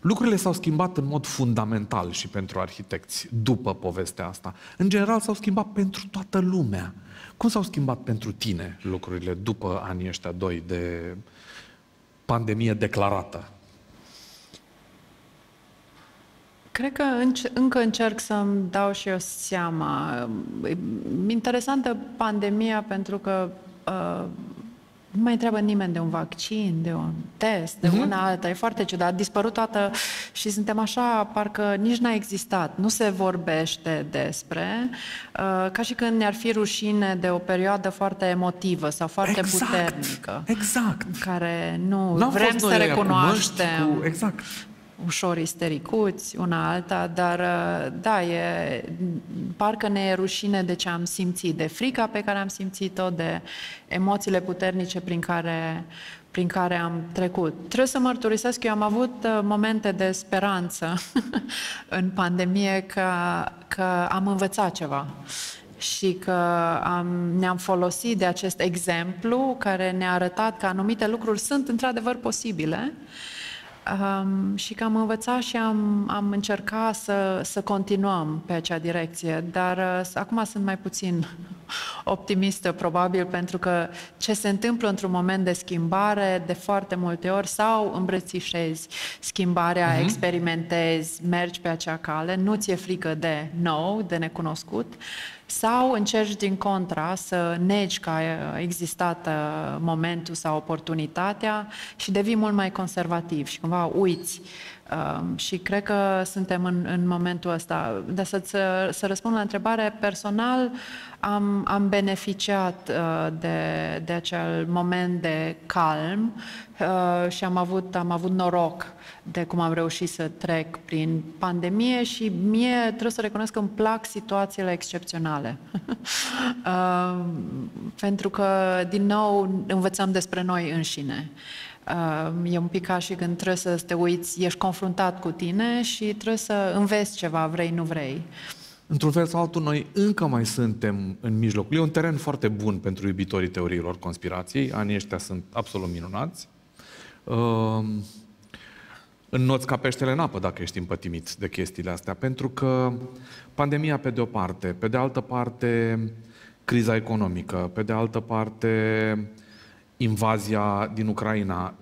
Lucrurile s-au schimbat în mod fundamental și pentru arhitecți după povestea asta. În general s-au schimbat pentru toată lumea. Cum s-au schimbat pentru tine lucrurile după anii ăștia 2 de pandemie declarată? Cred că încă încerc să-mi dau și eu seama. Interesantă pandemia pentru că nu mai întreabă nimeni de un vaccin, de un test, de una alta. E foarte ciudat. A dispărut toată și suntem așa, parcă nici n-a existat. Nu se vorbește despre. Ca și când ne-ar fi rușine de o perioadă foarte emotivă sau foarte puternică. Exact. Care nu vrem să recunoaștem. Exact. Ușor istericuți, una alta, dar da, parcă ne e rușine de ce am simțit, de frica pe care am simțit-o, de emoțiile puternice prin care am trecut. Trebuie să mărturisesc că eu am avut momente de speranță în pandemie că am învățat ceva și că ne-am folosit de acest exemplu care ne-a arătat că anumite lucruri sunt într-adevăr posibile. Și că am învățat și am încercat să continuăm pe acea direcție, dar acum sunt mai puțin optimistă, probabil, pentru că ce se întâmplă într-un moment de schimbare, de foarte multe ori, sau îmbrățișezi schimbarea, experimentezi, mergi pe acea cale, nu ți-e frică de nou, de necunoscut, sau încerci din contra să negi că a existat momentul sau oportunitatea și devii mult mai conservativ și cumva uiți. Și cred că suntem în momentul ăsta. Dar să răspund la întrebare, personal am beneficiat de acel moment de calm și am avut noroc de cum am reușit să trec prin pandemie și mie trebuie să recunosc că îmi plac situațiile excepționale. Pentru că, din nou, învățăm despre noi înșine. E un pic ca și când trebuie să te uiți, ești confruntat cu tine și trebuie să înveți ceva, vrei, nu vrei. Într-un fel sau altul, noi încă mai suntem în mijlocul. E un teren foarte bun pentru iubitorii teoriilor conspirației. Anii ăștia sunt absolut minunați. Înnoți ca peștele în apă dacă ești împătimit de chestiile astea. Pentru că pandemia pe de o parte, pe de altă parte criza economică, pe de altă parte invazia din Ucraina,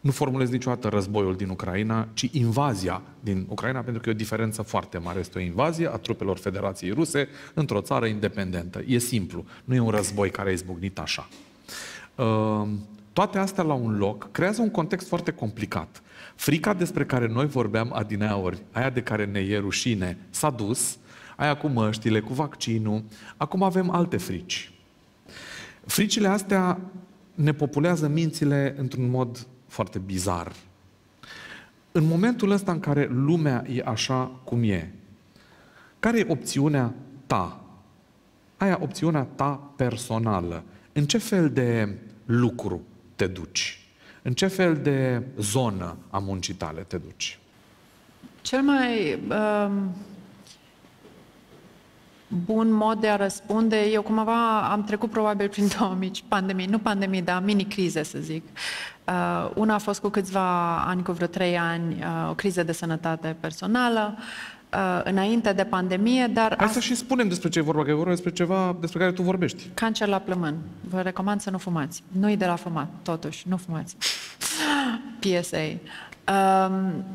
nu formulez niciodată războiul din Ucraina, ci invazia din Ucraina, pentru că e o diferență foarte mare. Este o invazie a trupelor Federației Ruse într-o țară independentă. E simplu. Nu e un război care a izbucnit așa. Toate astea la un loc creează un context foarte complicat. Frica despre care noi vorbeam adineaori, aia de care ne e rușine, s-a dus. aia cu măștile, cu vaccinul. Acum avem alte frici. Fricile astea ne populează mințile într-un mod foarte bizar. În momentul ăsta în care lumea e așa cum e, care e opțiunea ta? Aia opțiunea ta personală. În ce fel de lucru te duci? În ce fel de zonă a muncii tale te duci? Cel mai bun mod de a răspunde, eu cumva am trecut probabil prin două mici pandemii, nu pandemii, dar mini-crize, să zic. Una a fost cu câțiva ani, cu vreo 3 ani, o criză de sănătate personală, înainte de pandemie, dar... Hai să și spunem despre ce e vorba, că e vorba despre ceva despre care tu vorbești. Cancer la plămân. Vă recomand să nu fumați. Nu-i de la fumat, totuși, nu fumați. PSA.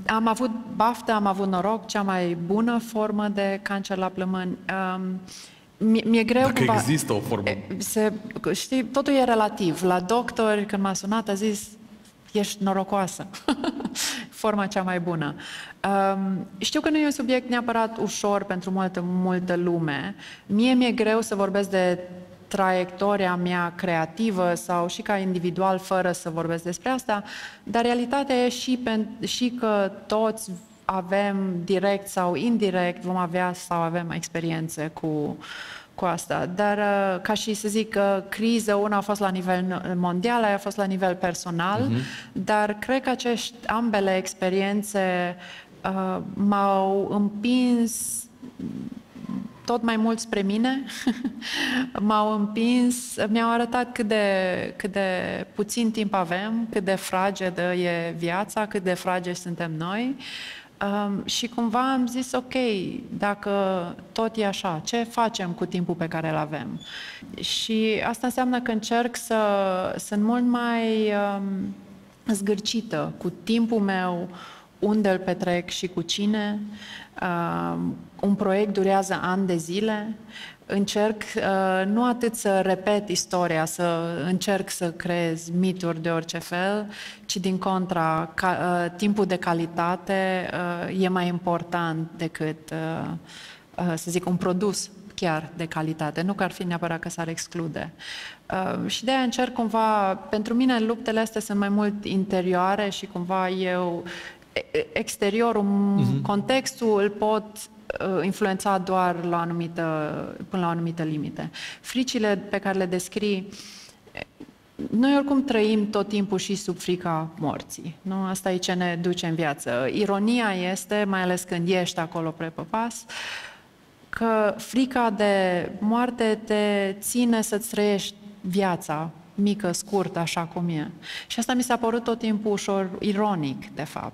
Am avut baftă, am avut noroc, cea mai bună formă de cancer la plămân. Mi-e greu dacă cumva, există o formă. Știi, totul e relativ. La doctor, când m-a sunat, a zis ești norocoasă. Forma cea mai bună. Știu că nu e un subiect neapărat ușor pentru multă lume. Mie mi-e greu să vorbesc de traiectoria mea creativă sau și ca individual fără să vorbesc despre asta, dar realitatea e și că toți avem direct sau indirect, vom avea sau avem experiențe cu asta. Dar ca și să zic că criză, una a fost la nivel mondial, aia a fost la nivel personal, dar cred că ambele experiențe m-au împins tot mai mult spre mine, m-au împins, mi-au arătat cât de puțin timp avem, cât de fragedă e viața, cât de fragili suntem noi. Și cumva am zis, ok, dacă tot e așa, ce facem cu timpul pe care îl avem? Și asta înseamnă că încerc să sunt mult mai zgârcită cu timpul meu, unde îl petrec și cu cine. Un proiect durează ani de zile. Încerc nu atât să repet istoria, să încerc să creez mituri de orice fel, ci din contra, timpul de calitate e mai important decât, să zic, un produs chiar de calitate. Nu că ar fi neapărat că s-ar exclude. Și de-aia încerc cumva, pentru mine luptele astea sunt mai mult interioare și cumva eu exteriorul, contextul îl pot influența doar până la anumite limite. Fricile pe care le descrii, noi oricum trăim tot timpul și sub frica morții. Nu? Asta e ce ne duce în viață. Ironia este, mai ales când ești acolo pe păpas, că frica de moarte te ține să-ți trăiești viața mică, scurtă, așa cum e. Și asta mi s-a părut tot timpul ușor ironic, de fapt.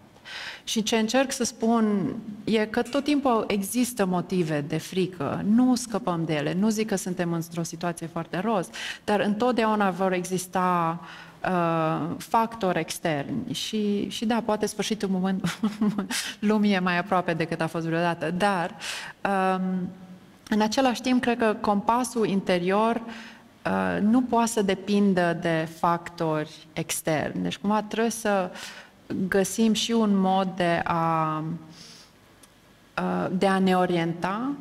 Și ce încerc să spun e că tot timpul există motive de frică, nu scăpăm de ele, nu zic că suntem într-o situație foarte roz, dar întotdeauna vor exista factori externi și da, poate sfârșitul lumii e mai aproape decât a fost vreodată, dar în același timp cred că compasul interior nu poate să depindă de factori externi, deci cumva trebuie să găsim și un mod de a ne orienta,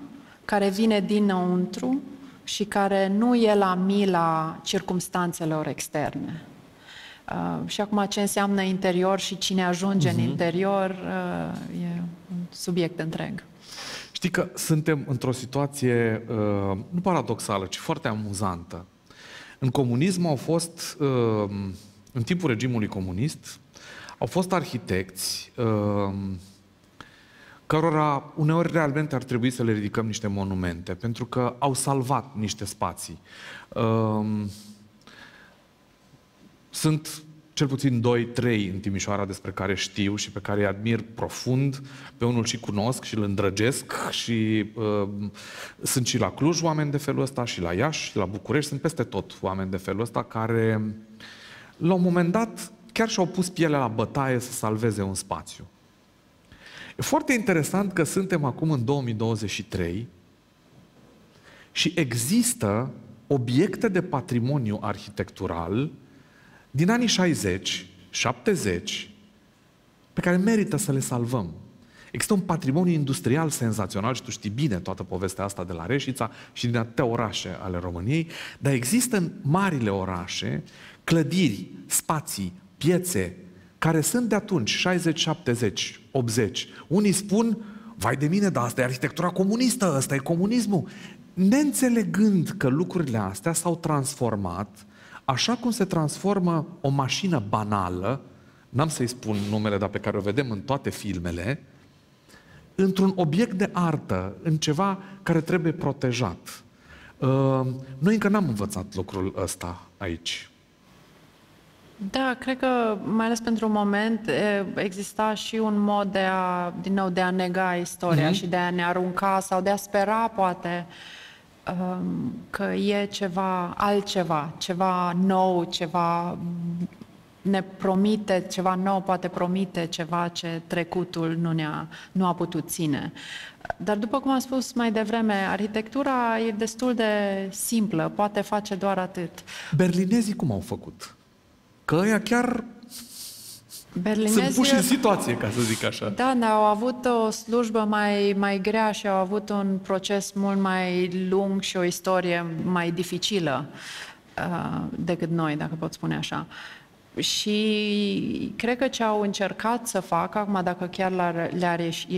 care vine dinăuntru și care nu e la mila circumstanțelor externe. Și acum ce înseamnă interior și cine ajunge în interior e un subiect întreg. Știi că suntem într-o situație nu paradoxală, ci foarte amuzantă. În comunism au fost, în timpul regimului comunist, au fost arhitecți cărora uneori realmente ar trebui să le ridicăm niște monumente, pentru că au salvat niște spații. Sunt cel puțin 2-3 în Timișoara despre care știu și pe care îi admir profund, pe unul și cunosc și îl îndrăgesc și sunt și la Cluj oameni de felul ăsta, și la Iași, și la București, sunt peste tot oameni de felul ăsta care la un moment dat chiar și-au pus pielea la bătaie să salveze un spațiu. E foarte interesant că suntem acum în 2023 și există obiecte de patrimoniu arhitectural din anii 60, 70, pe care merită să le salvăm. Există un patrimoniu industrial senzațional și tu știi bine toată povestea asta de la Reșița și din atâtea orașe ale României, dar există în marile orașe clădiri, spații, piețe, care sunt de atunci, 60, 70, 80. Unii spun, vai de mine, dar asta e arhitectura comunistă, asta e comunismul. Neînțelegând că lucrurile astea s-au transformat așa cum se transformă o mașină banală, n-am să-i spun numele, dar pe care o vedem în toate filmele, într-un obiect de artă, în ceva care trebuie protejat. Noi încă n-am învățat lucrul ăsta aici. Da, cred că, mai ales pentru un moment, exista și un mod de a, din nou, de a nega istoria și de a ne arunca sau de a spera, poate, că e ceva altceva, ceva nou, ceva ne promite, ceva nou poate promite ceva ce trecutul nu a putut ține. Dar după cum am spus mai devreme, arhitectura e destul de simplă, poate face doar atât. Berlinezii cum au făcut? Că ăia chiar sunt puși în situație, ca să zic așa. Da, dar au avut o slujbă mai grea și au avut un proces mult mai lung și o istorie mai dificilă decât noi, dacă pot spune așa. Și cred că ce au încercat să facă, acum dacă chiar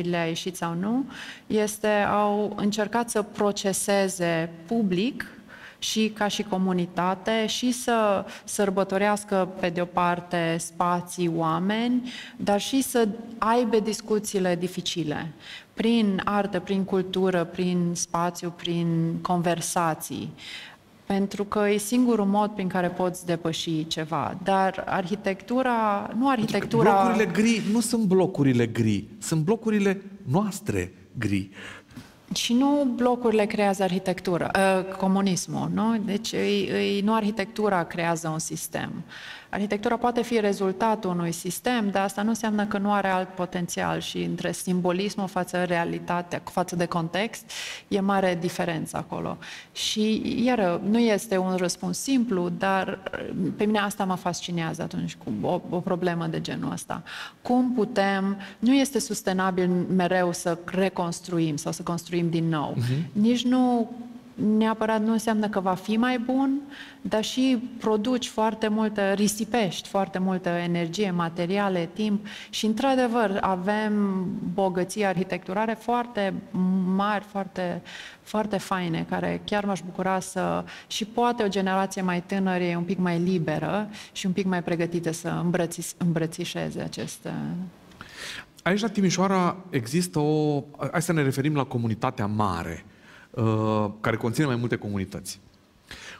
le-a ieșit sau nu, este au încercat să proceseze public și ca și comunitate și să sărbătorească pe de o parte spații, oameni, dar și să aibă discuțiile dificile prin artă, prin cultură, prin spațiu, prin conversații. Pentru că e singurul mod prin care poți depăși ceva. Dar arhitectura, nu arhitectura... Blocurile gri nu sunt blocurile gri, sunt blocurile noastre gri. Și nu blocurile creează arhitectura, comunismul, nu? Deci nu arhitectura creează un sistem. Arhitectura poate fi rezultatul unui sistem, dar asta nu înseamnă că nu are alt potențial și între simbolismul față de realitate, față de context, e mare diferență acolo. Și, iară, nu este un răspuns simplu, dar pe mine asta mă fascinează atunci cu o problemă de genul ăsta. Cum putem, nu este sustenabil mereu să reconstruim sau să construim din nou. Nici nu neapărat nu înseamnă că va fi mai bun, dar și produci foarte multă, risipești foarte multă energie, materiale, timp și, într-adevăr, avem bogății arhitecturale foarte mari, foarte faine, care chiar m-aș bucura să... Și poate o generație mai tânără e un pic mai liberă și un pic mai pregătită să îmbrățișeze aceste... Aici, la Timișoara, există o... Hai să ne referim la comunitatea mare, care conține mai multe comunități.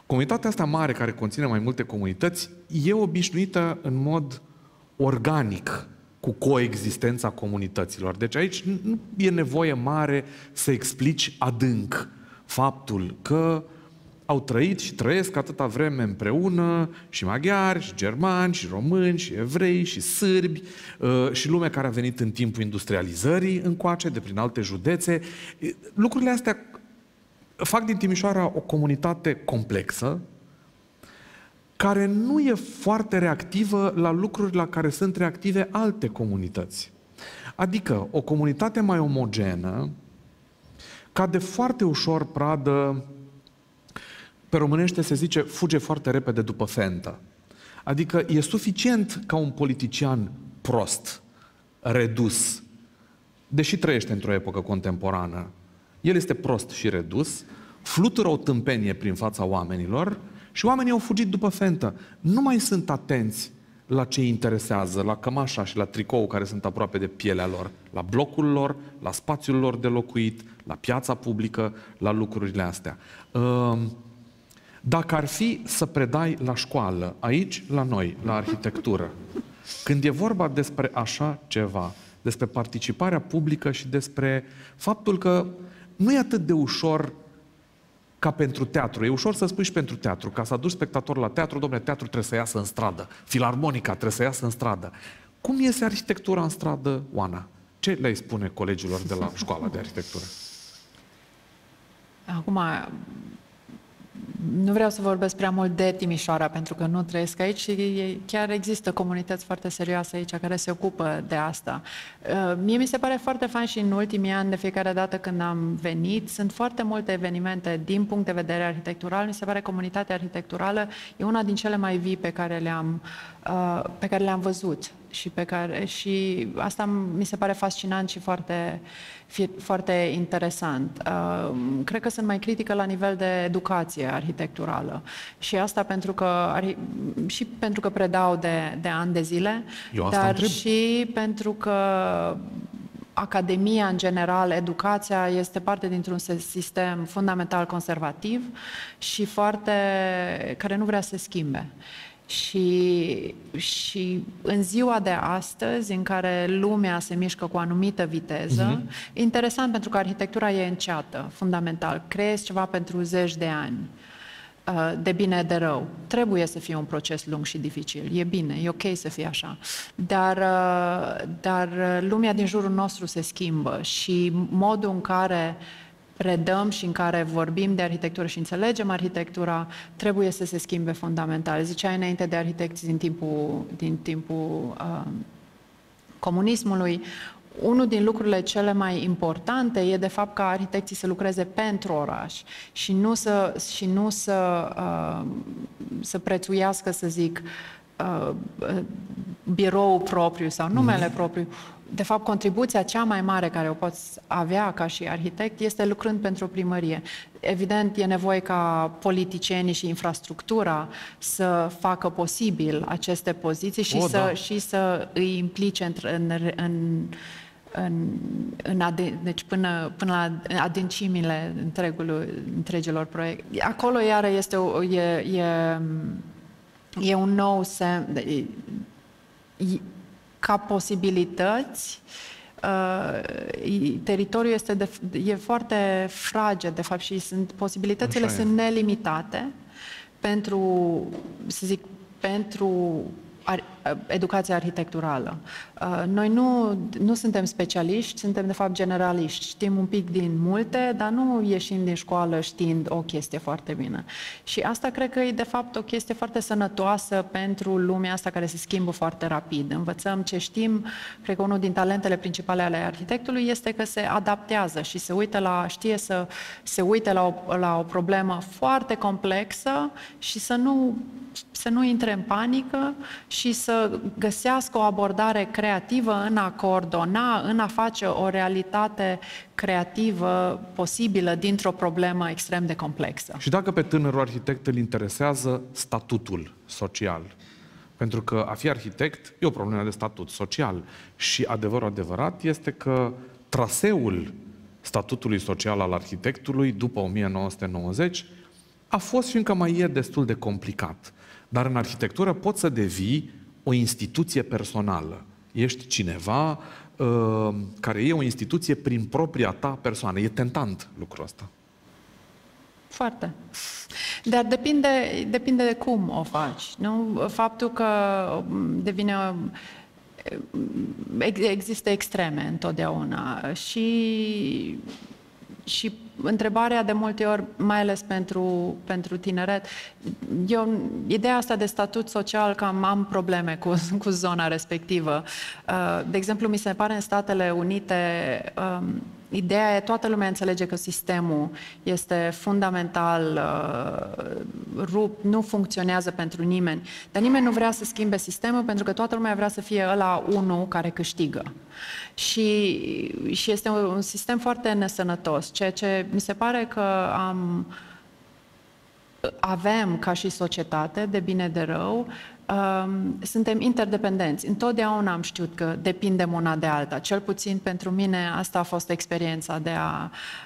Comunitatea asta mare, care conține mai multe comunități, e obișnuită în mod organic cu coexistența comunităților. Deci aici nu e nevoie mare să explici adânc faptul că au trăit și trăiesc atâta vreme împreună și maghiari, și germani, și români, și evrei, și sârbi, și lumea care a venit în timpul industrializării încoace, de prin alte județe. Lucrurile astea fac din Timișoara o comunitate complexă care nu e foarte reactivă la lucruri la care sunt reactive alte comunități. Adică o comunitate mai omogenă cade foarte ușor pradă, pe românește se zice, fuge foarte repede după fentă. Adică e suficient ca un politician prost, redus, deși trăiește într-o epocă contemporană, el este prost și redus, flutură o tâmpenie prin fața oamenilor și oamenii au fugit după fentă. Nu mai sunt atenți la ce interesează, la cămașa și la tricou care sunt aproape de pielea lor, la blocul lor, la spațiul lor de locuit, la piața publică, la lucrurile astea. Dacă ar fi să predai la școală, aici, la noi, la arhitectură, când e vorba despre așa ceva, despre participarea publică și despre faptul că nu e atât de ușor ca pentru teatru. E ușor să spui și pentru teatru. Ca să aduci spectatorul la teatru, domnule, teatru trebuie să iasă în stradă. Filarmonica trebuie să iasă în stradă. Cum iese arhitectura în stradă, Oana? Ce le-ai spune colegilor de la școala de arhitectură? Acum, Nu vreau să vorbesc prea mult de Timișoara, pentru că nu trăiesc aici și chiar există comunități foarte serioase aici care se ocupă de asta. Mie mi se pare foarte fain și în ultimii ani, de fiecare dată când am venit, sunt foarte multe evenimente din punct de vedere arhitectural. Mi se pare comunitatea arhitecturală e una din cele mai vii pe care le-am văzut. Și asta mi se pare fascinant și foarte interesant. Cred că sunt mai critică la nivel de educație arhitecturală. Și asta pentru că, și pentru că predau de ani de zile, dar și pentru că academia, în general, educația, este parte dintr-un sistem fundamental conservativ și care nu vrea să se schimbe. Și în ziua de astăzi, în care lumea se mișcă cu o anumită viteză, interesant pentru că arhitectura e înceată, fundamental. Creezi ceva pentru zeci de ani, de bine, de rău. Trebuie să fie un proces lung și dificil. E bine, e ok să fie așa. Dar lumea din jurul nostru se schimbă și modul în care predăm și în care vorbim de arhitectură și înțelegem arhitectura, trebuie să se schimbe fundamental. Ziceai înainte de arhitecți din timpul comunismului, unul din lucrurile cele mai importante e de fapt ca arhitecții să lucreze pentru oraș și nu să prețuiască, să zic, biroul propriu sau numele propriu. De fapt, contribuția cea mai mare care o poți avea ca și arhitect este lucrând pentru o primărie. Evident, e nevoie ca politicienii și infrastructura să facă posibil aceste poziții și, să îi implice deci până la adâncimile întregilor proiecte. Acolo, iară, e un nou semn ca posibilități. Teritoriul e foarte fraged, de fapt, și posibilitățile sunt nelimitate pentru, să zic, pentru educația arhitecturală. Noi nu suntem specialiști, suntem de fapt generaliști. Știm un pic din multe, dar nu ieșim din școală știind o chestie foarte bine. Și asta cred că e de fapt o chestie foarte sănătoasă pentru lumea asta care se schimbă foarte rapid. Învățăm ce știm. Cred că unul din talentele principale ale arhitectului este că se adaptează și știe să se uite la o problemă foarte complexă și să nu intre în panică și să găsească o abordare creativă în a coordona, în a face o realitate creativă posibilă dintr-o problemă extrem de complexă. Și dacă pe tânărul arhitect îl interesează statutul social, pentru că a fi arhitect e o problemă de statut social și adevărul adevărat este că traseul statutului social al arhitectului după 1990 a fost și încă mai e destul de complicat. Dar în arhitectură poți să devii o instituție personală. Ești cineva care e o instituție prin propria ta persoană. E tentant lucrul ăsta. Foarte. Dar depinde de cum o faci. Nu? Faptul că devine... Există extreme întotdeauna și întrebarea de multe ori, mai ales pentru tineret, ideea asta de statut social, cam am probleme cu zona respectivă. De exemplu, mi se pare în Statele Unite, ideea e, toată lumea înțelege că sistemul este fundamental rupt, nu funcționează pentru nimeni, dar nimeni nu vrea să schimbe sistemul pentru că toată lumea vrea să fie ăla unul care câștigă. Și este un sistem foarte nesănătos, ceea ce mi se pare că avem ca și societate, de bine de rău, suntem interdependenți. Întotdeauna am știut că depindem una de alta. Cel puțin pentru mine asta a fost experiența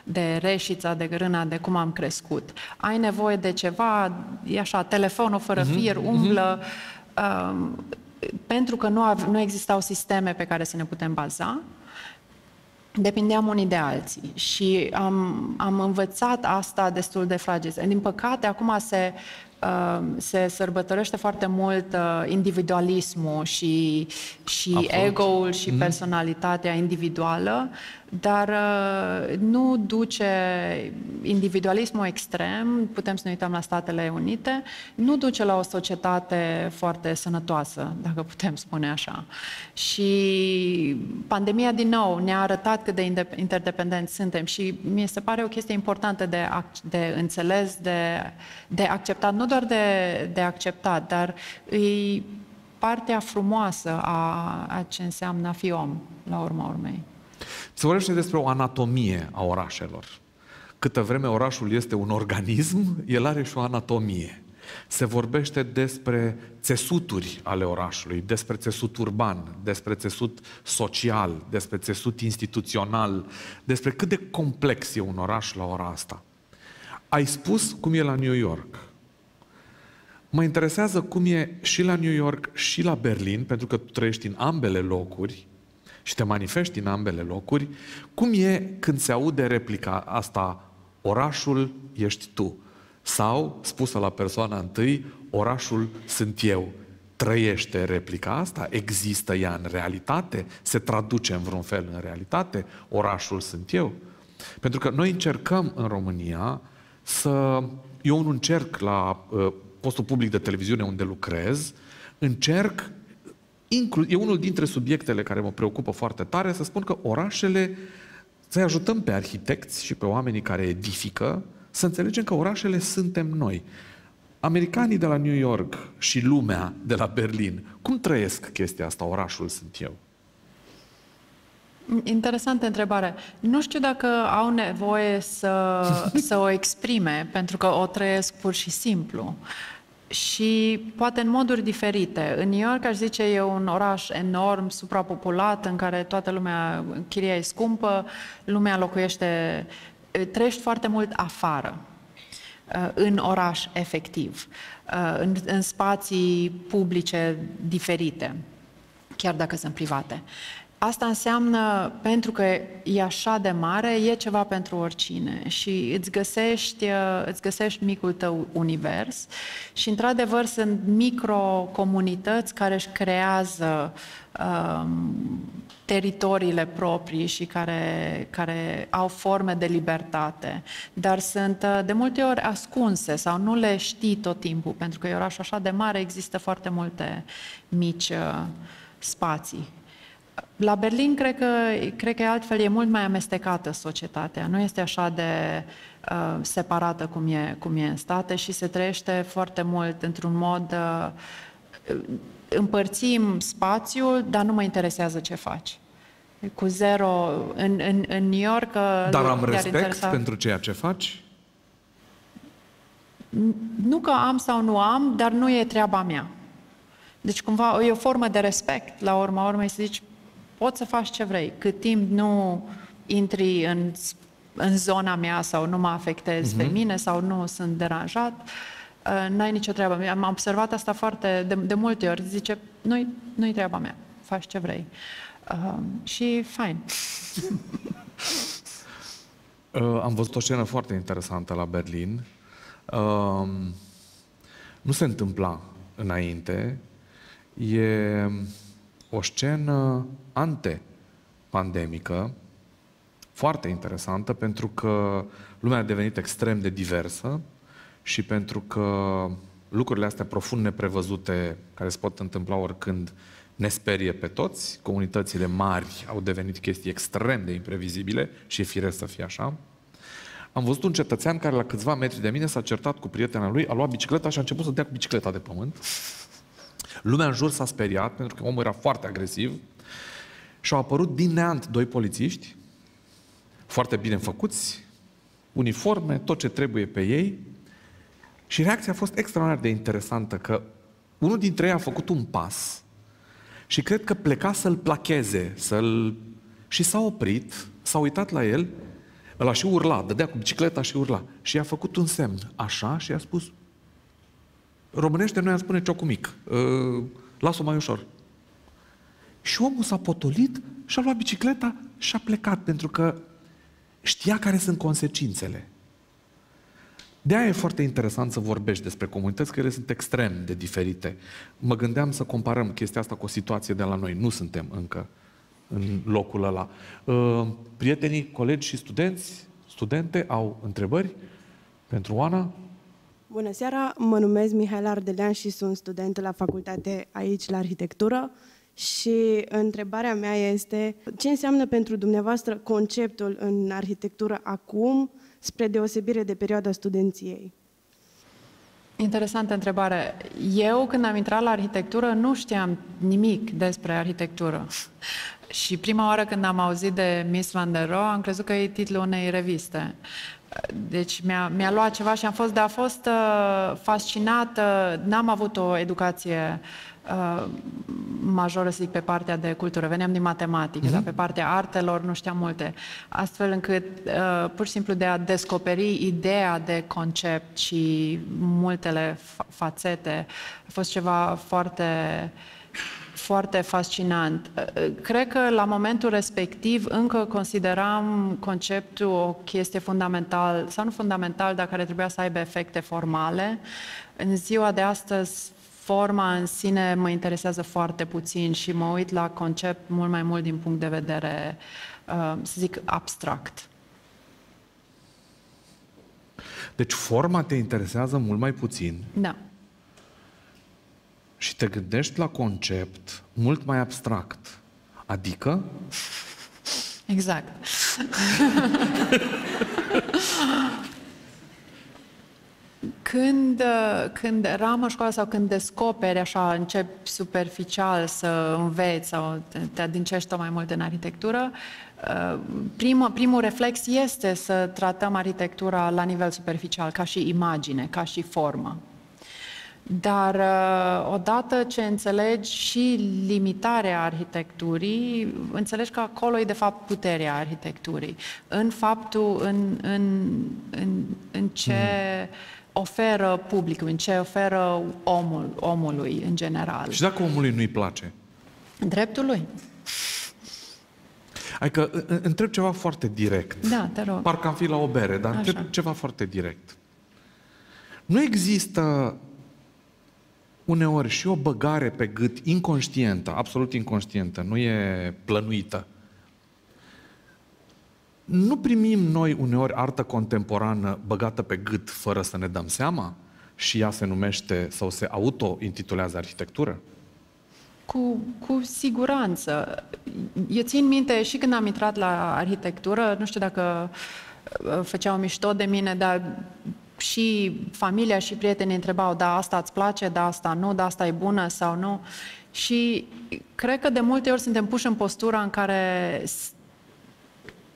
de Reșița, de Gărâna, de cum am crescut. Ai nevoie de ceva, e așa, telefonul fără fir, umblă, pentru că nu existau sisteme pe care să ne putem baza. Depindeam unii de alții și am învățat asta destul de fragil. Din păcate, acum se sărbătorește foarte mult individualismul și ego-ul și personalitatea individuală, dar nu duce individualismul extrem, putem să ne uităm la Statele Unite, nu duce la o societate foarte sănătoasă, dacă putem spune așa. Și pandemia, din nou, ne-a arătat cât de interdependenți suntem și mi se pare o chestie importantă de înțeles, de acceptat, nu doar de acceptat, dar e partea frumoasă a ce înseamnă a fi om, la urma urmei. Se vorbește despre o anatomie a orașelor. Câtă vreme orașul este un organism, el are și o anatomie. Se vorbește despre țesuturi ale orașului, despre țesut urban, despre țesut social, despre țesut instituțional, despre cât de complex e un oraș la ora asta. Ai spus cum e la New York. Mă interesează cum e și la New York și la Berlin, pentru că tu trăiești în ambele locuri și te manifesti în ambele locuri. Cum e când se aude replica asta, orașul ești tu? Sau, spusă la persoana întâi, orașul sunt eu. Trăiește replica asta? Există ea în realitate? Se traduce în vreun fel în realitate? Orașul sunt eu? Pentru că noi încercăm în România să... Eu încerc la postul public de televiziune unde lucrez, e unul dintre subiectele care mă preocupă foarte tare, să spun că orașele, să-i ajutăm pe arhitecți și pe oamenii care edifică, să înțelegem că orașele suntem noi. Americanii de la New York și lumea de la Berlin, cum trăiesc chestia asta, orașul sunt eu? Interesantă întrebare. Nu știu dacă au nevoie să o exprime, pentru că o trăiesc pur și simplu. Și poate în moduri diferite. În New York, aș zice, e un oraș enorm, suprapopulat, în care toată lumea, chiria e scumpă, lumea locuiește, trăiești foarte mult afară, în oraș, efectiv, în spații publice diferite, chiar dacă sunt private. Asta înseamnă, pentru că e așa de mare, e ceva pentru oricine și îți găsești micul tău univers și, într-adevăr, sunt microcomunități care își creează teritoriile proprii și care au forme de libertate, dar sunt de multe ori ascunse sau nu le știi tot timpul, pentru că e orașul așa de mare, există foarte multe mici spații. La Berlin, cred că altfel, e mult mai amestecată societatea. Nu este așa de separată cum e în state și se trăiește foarte mult într-un mod... împărțim spațiul, dar nu mă interesează ce faci. Cu zero... În New York... Dar am respect pentru ceea ce faci? Nu că am sau nu am, dar nu e treaba mea. Deci, cumva, e o formă de respect. La urma urmei, să zici, poți să faci ce vrei, cât timp nu intri în zona mea sau nu mă afectezi pe mine sau nu sunt deranjat, n-ai nicio treabă. Am observat asta foarte de multe ori. Zice, nu-i treaba mea, faci ce vrei. Și fain. Am văzut o scenă foarte interesantă la Berlin. Nu se întâmpla înainte. E... o scenă antepandemică, foarte interesantă, pentru că lumea a devenit extrem de diversă și pentru că lucrurile astea profund neprevăzute, care se pot întâmpla oricând, ne sperie pe toți. Comunitățile mari au devenit chestii extrem de imprevizibile și e firesc să fie așa. Am văzut un cetățean care la câțiva metri de mine s-a certat cu prietena lui, a luat bicicleta și a început să dea cu bicicleta de pământ. Lumea în jur s-a speriat, pentru că omul era foarte agresiv și au apărut din neant doi polițiști, foarte bine făcuți, uniforme, tot ce trebuie pe ei, și reacția a fost extraordinar de interesantă, că unul dintre ei a făcut un pas și cred că pleca să-l placheze, și s-a oprit, s-a uitat la el, ăla și urla, dădea cu bicicleta și urla, și i-a făcut un semn, așa, și i-a spus... Românește, noi am spune ciocul mic. Las-o mai ușor. Și omul s-a potolit și a luat bicicleta și a plecat, pentru că știa care sunt consecințele. De-aia e foarte interesant să vorbești despre comunități, că ele sunt extrem de diferite. Mă gândeam să comparăm chestia asta cu o situație de la noi. Nu suntem încă în locul ăla. Prietenii, colegi și studente au întrebări pentru Oana? Bună seara, mă numesc Mihail Ardelean și sunt student la facultate aici la arhitectură și întrebarea mea este ce înseamnă pentru dumneavoastră conceptul în arhitectură acum spre deosebire de perioada studenției? Interesantă întrebare. Eu, când am intrat la arhitectură, nu știam nimic despre arhitectură. Și prima oară când am auzit de Mies van der Rohe, am crezut că e titlul unei reviste. Deci mi-a luat ceva și am fost, dar a fost fascinată. N-am avut o educație majoră, să zic, pe partea de cultură. Veneam din matematică, dar pe partea artelor nu știam multe. Astfel încât, pur și simplu, de a descoperi ideea de concept și multele fațete, a fost ceva foarte... foarte fascinant. Cred că la momentul respectiv încă consideram conceptul o chestie fundamentală, sau nu fundamental, dar care trebuia să aibă efecte formale. În ziua de astăzi, forma în sine mă interesează foarte puțin și mă uit la concept mult mai mult din punct de vedere, să zic, abstract. Deci forma te interesează mult mai puțin? Da. Și te gândești la concept mult mai abstract. Adică? Exact. Când eram în școală sau când descoperi, așa, începi superficial să înveți sau te adâncești mai mult în arhitectură, primul reflex este să tratăm arhitectura la nivel superficial, ca și imagine, ca și formă. Dar odată ce înțelegi și limitarea arhitecturii, înțelegi că acolo e de fapt puterea arhitecturii. În faptul, în ce oferă publicul, în ce oferă omului în general. Și dacă omului nu-i place? Dreptul lui. Adică întreb ceva foarte direct. Da, te rog. Parcă am fi la o bere, dar întreb ceva foarte direct. Nu există uneori și o băgare pe gât inconștientă, absolut inconștientă, nu e plănuită. Nu primim noi uneori artă contemporană băgată pe gât fără să ne dăm seama și ea se numește sau se auto-intitulează arhitectură? Cu siguranță. Eu țin minte și când am intrat la arhitectură, nu știu dacă făceau mișto de mine, dar... și familia și prietenii întrebau, da, asta îți place, da, asta nu, da, asta e bună sau nu. Și cred că de multe ori suntem puși în postura în care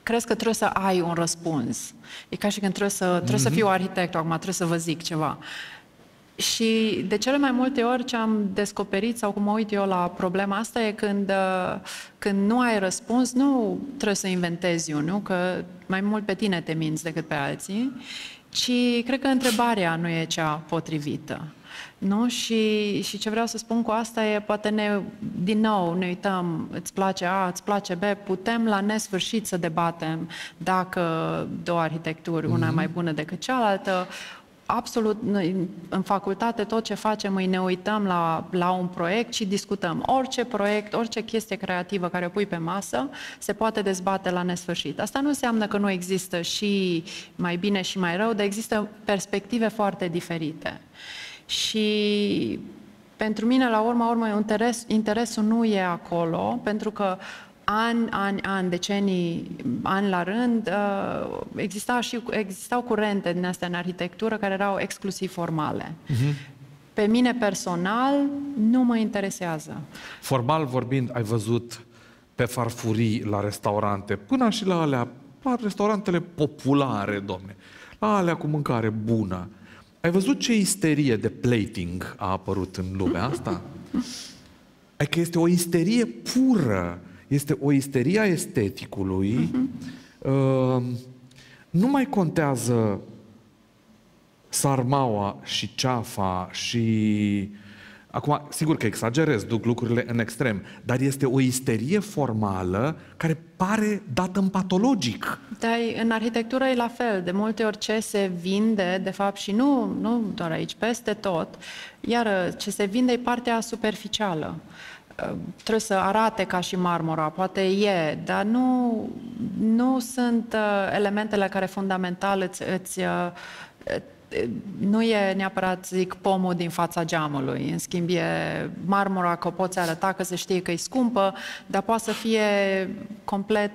crezi că trebuie să ai un răspuns. E ca și când trebuie să fiu arhitectul acum, trebuie să vă zic ceva. Și de cele mai multe ori ce am descoperit sau cum mă uit eu la problema asta e când nu ai răspuns, nu trebuie să inventezi unul, că mai mult pe tine te minți decât pe alții. Și cred că întrebarea nu e cea potrivită, nu? Și ce vreau să spun cu asta e, poate din nou ne uităm, îți place A, îți place B, putem la nesfârșit să debatem dacă două arhitecturi, una e mai bună decât cealaltă. Absolut, noi, în facultate, tot ce facem e ne uităm la un proiect și discutăm. Orice proiect, orice chestie creativă care o pui pe masă, se poate dezbate la nesfârșit. Asta nu înseamnă că nu există și mai bine și mai rău, dar există perspective foarte diferite. Și pentru mine, la urma urmei, interesul nu e acolo, pentru că decenii la rând, existau curente din astea în arhitectură care erau exclusiv formale. Pe mine personal nu mă interesează. Formal vorbind, ai văzut pe farfurii la restaurante, până și la alea, la restaurantele populare, domne, la alea cu mâncare bună. Ai văzut ce isterie de plating a apărut în lumea asta? Adică este o isterie pură. Este o isterie a esteticului. Nu mai contează sarmaua și ceafa și Acum, sigur că exagerez, duc lucrurile în extrem, dar este o isterie formală care pare dată în patologic. Da, în arhitectură e la fel. De multe ori ce se vinde, de fapt, și nu doar aici, peste tot, iar ce se vinde e partea superficială. Trebuie să arate ca și marmura, poate e, dar nu sunt elementele care fundamental nu e neapărat, zic, pomul din fața geamului. În schimb, e marmura, că o poți arăta, că se știe că e scumpă, dar poate să fie complet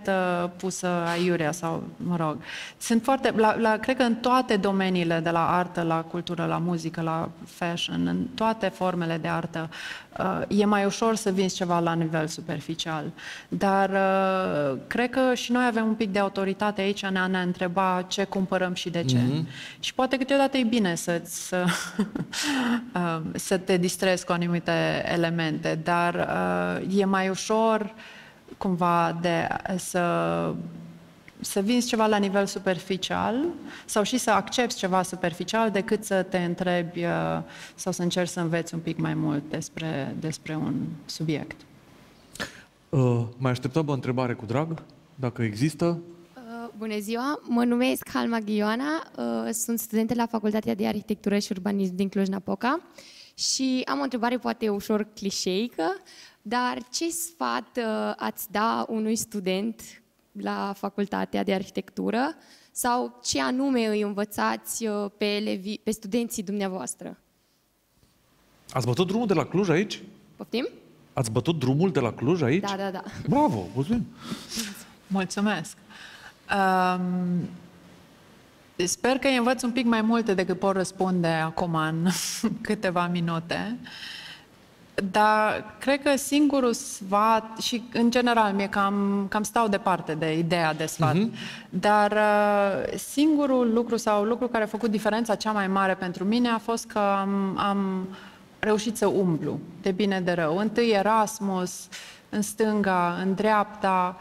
pusă aiurea sau, mă rog. Sunt foarte, cred că în toate domeniile, de la artă, la cultură, la muzică, la fashion, în toate formele de artă, e mai ușor să vinzi ceva la nivel superficial. Dar cred că și noi avem un pic de autoritate aici în a ne întreba ce cumpărăm și de ce. Și poate câteodată e bine să te distrezi cu anumite elemente, dar e mai ușor cumva să vinzi ceva la nivel superficial sau și să accepti ceva superficial decât să te întrebi sau să încerci să înveți un pic mai mult despre un subiect. Mai așteptam o întrebare cu drag, dacă există. Bună ziua, mă numesc Halma Ghioana, sunt studentă la Facultatea de Arhitectură și Urbanism din Cluj-Napoca și am o întrebare poate ușor clișeică, dar ce sfat ați da unui student la Facultatea de Arhitectură sau ce anume îi învățați pe studenții dumneavoastră? Ați bătut drumul de la Cluj aici? Poftim? Ați bătut drumul de la Cluj aici? Da, da, da. Bravo, mulțumim! Mulțumesc! Sper că îi învăț un pic mai multe decât pot răspunde acum în câteva minute. Dar cred că singurul sfat, și în general mie cam stau departe de ideea de sfat, dar singurul lucru sau lucru care a făcut diferența cea mai mare pentru mine a fost că am reușit să umblu, de bine de rău. Întâi Erasmus, în stânga, în dreapta.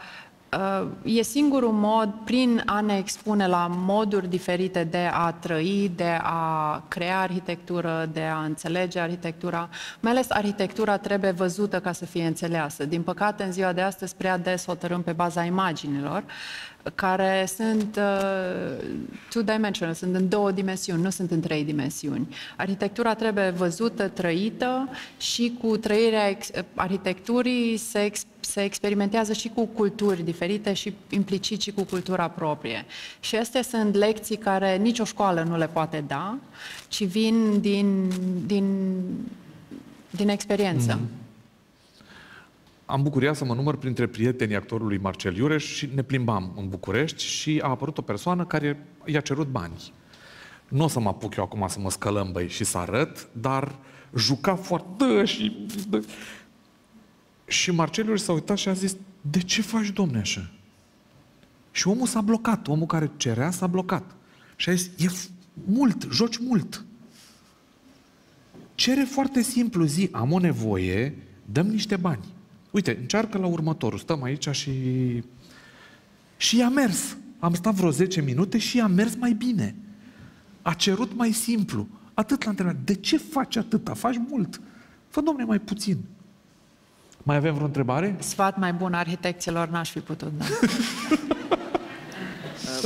E singurul mod prin a ne expune la moduri diferite de a trăi, de a crea arhitectură, de a înțelege arhitectura. Mai ales arhitectura trebuie văzută ca să fie înțeleasă. Din păcate, în ziua de astăzi, prea des hotărâm pe baza imaginilor, care sunt two-dimensional, sunt în două dimensiuni, nu sunt în trei dimensiuni. Arhitectura trebuie văzută, trăită și cu trăirea arhitecturii se experimentează și cu culturi diferite și implicit și cu cultura proprie. Și astea sunt lecții care nicio școală nu le poate da, ci vin din experiență. Am bucuria să mă număr printre prietenii actorului Marcel Iureș și ne plimbam în București și a apărut o persoană care i-a cerut bani. Nu o să mă apuc eu acum să mă scălămbăi și să arăt, dar juca foarte și Marcel Iureș s-a uitat și a zis: de ce faci, domne, așa? Și omul s-a blocat, omul care cerea s-a blocat. Și a zis: e mult, joci mult. Cere foarte simplu, zi, am o nevoie, dăm niște bani. Uite, încearcă la următorul. Stăm aici și i-a mers. Am stat vreo 10 minute și i-a mers mai bine. A cerut mai simplu. Atât la întrebare. De ce faci atâta? Faci mult. Fă, domne, mai puțin. Mai avem vreo întrebare? Sfat mai bun arhitecților n-aș fi putut, da.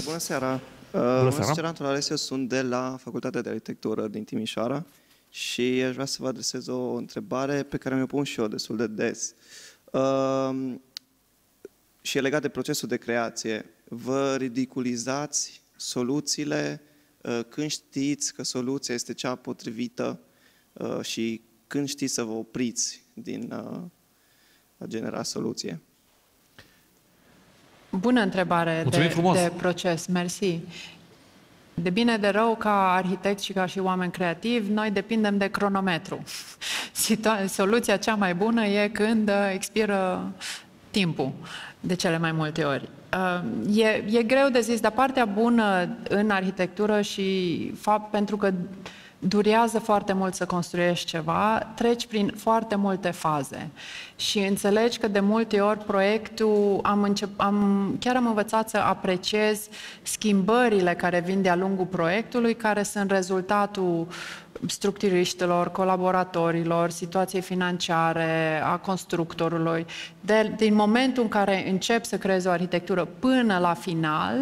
Bună seara. Bună seara. Sunt Anton Alesio, sunt de la Facultatea de Arhitectură din Timișoara și aș vrea să vă adresez o întrebare pe care mi-o pun și eu destul de des. Și e legat de procesul de creație. Vă ridiculizați soluțiile când știți că soluția este cea potrivită și când știți să vă opriți din a genera soluție? Bună întrebare de proces, mersi. De bine de rău, ca arhitecți și ca și oameni creativi, noi depindem de cronometru. Soluția cea mai bună e când expiră timpul, de cele mai multe ori. E greu de zis, dar partea bună în arhitectură și pentru că durează foarte mult să construiești ceva, treci prin foarte multe faze și înțelegi că de multe ori proiectul, chiar am învățat să apreciez schimbările care vin de-a lungul proiectului, care sunt rezultatul structuriștilor, colaboratorilor, situației financiare, a constructorului. Din momentul în care începi să creezi o arhitectură până la final,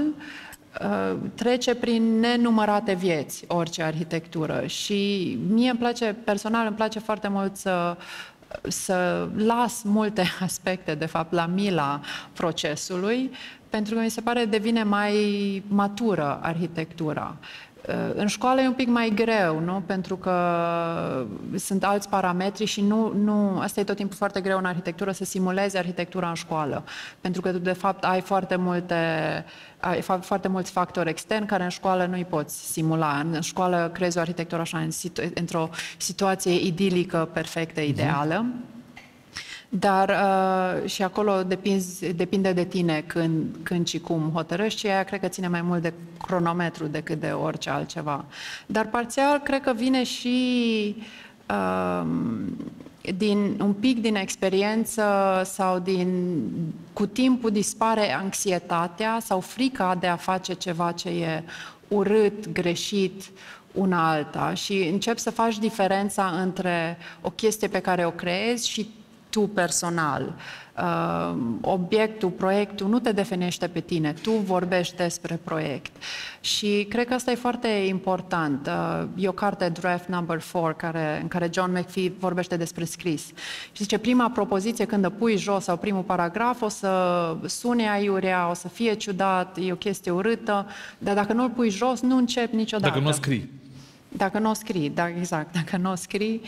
trece prin nenumărate vieți orice arhitectură. Și mie îmi place, personal îmi place foarte mult să las multe aspecte, de fapt, la mila procesului, pentru că mi se pare devine mai matură arhitectura. În școală e un pic mai greu, nu? Pentru că sunt alți parametri și asta e tot timpul foarte greu în arhitectură, să simulezi arhitectura în școală. Pentru că tu, de fapt, ai foarte mulți factori externi care în școală nu-i poți simula. În școală crezi o arhitectură așa, într-o situație idilică, perfectă, ideală. Dar și acolo depinde de tine când și cum hotărăști și aia cred că ține mai mult de cronometru decât de orice altceva. Dar parțial cred că vine și un pic din experiență sau cu timpul dispare anxietatea sau frica de a face ceva ce e urât, greșit, una alta și începi să faci diferența între o chestie pe care o creezi și tu personal. Obiectul, proiectul nu te definește pe tine, tu vorbești despre proiect. Și cred că asta e foarte important. E o carte, Draft No. 4, în care John McPhee vorbește despre scris. Și zice, prima propoziție când o pui jos sau primul paragraf o să sune aiurea, o să fie ciudat, e o chestie urâtă, dar dacă nu îl pui jos, nu începi niciodată. Dacă nu o scrii. Dacă nu o scrii, dacă nu o scrii,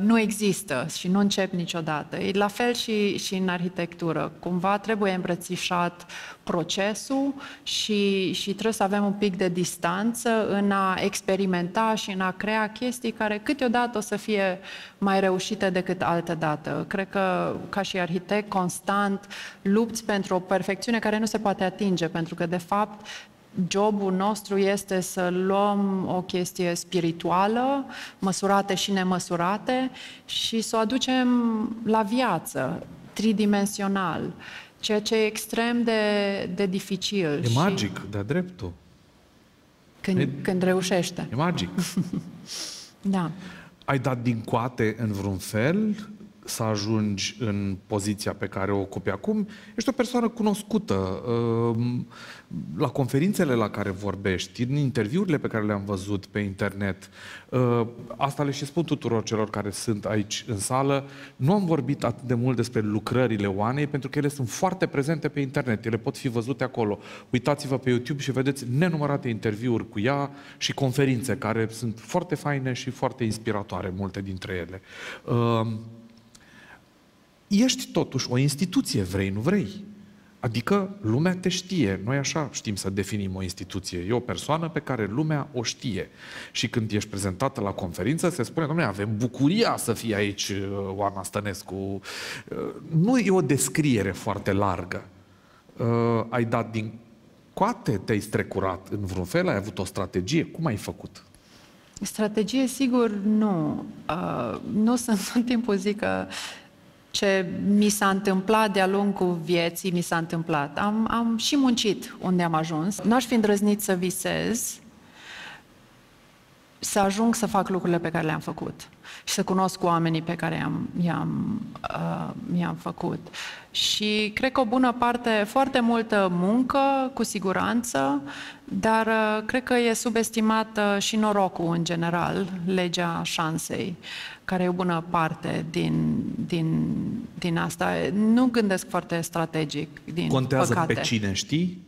nu există și nu începi niciodată. E la fel și în arhitectură. Cumva trebuie îmbrățișat procesul și trebuie să avem un pic de distanță în a experimenta și în a crea chestii care câteodată o să fie mai reușite decât altă dată. Cred că, ca și arhitect, constant lupți pentru o perfecțiune care nu se poate atinge, pentru că, de fapt, jobul nostru este să luăm o chestie spirituală, măsurate și nemăsurate, și să o aducem la viață, tridimensional, ceea ce e extrem de dificil. E magic, de-a dreptul. Când reușește. E magic. Da. Ai dat din coate în vreun fel să ajungi în poziția pe care o ocupi acum? Ești o persoană cunoscută. La conferințele la care vorbești, în interviurile pe care le-am văzut pe internet, asta le și spun tuturor celor care sunt aici în sală, nu am vorbit atât de mult despre lucrările Oanei, pentru că ele sunt foarte prezente pe internet, ele pot fi văzute acolo. Uitați-vă pe YouTube și vedeți nenumărate interviuri cu ea și conferințe, care sunt foarte faine și foarte inspiratoare, multe dintre ele. Ești totuși o instituție, vrei, nu vrei. Adică lumea te știe. Noi așa știm să definim o instituție. E o persoană pe care lumea o știe. Și când ești prezentată la conferință, se spune, dom'le, avem bucuria să fie aici Oana Stănescu. Nu e o descriere foarte largă. Ai dat din coate, te-ai strecurat în vreun fel, ai avut o strategie. Cum ai făcut? Strategie, sigur, nu. Nu sunt în timpul, zic că ce mi s-a întâmplat de-a lungul vieții, mi s-a întâmplat. Am și muncit unde am ajuns. Nu aș fi îndrăznit să visez, să ajung să fac lucrurile pe care le-am făcut și să cunosc oamenii pe care i-am făcut. Și cred că o bună parte, foarte multă muncă, cu siguranță, dar cred că e subestimată și norocul în general, legea șansei, care e o bună parte din asta. Nu gândesc foarte strategic, din contează păcate. Pe cine știi?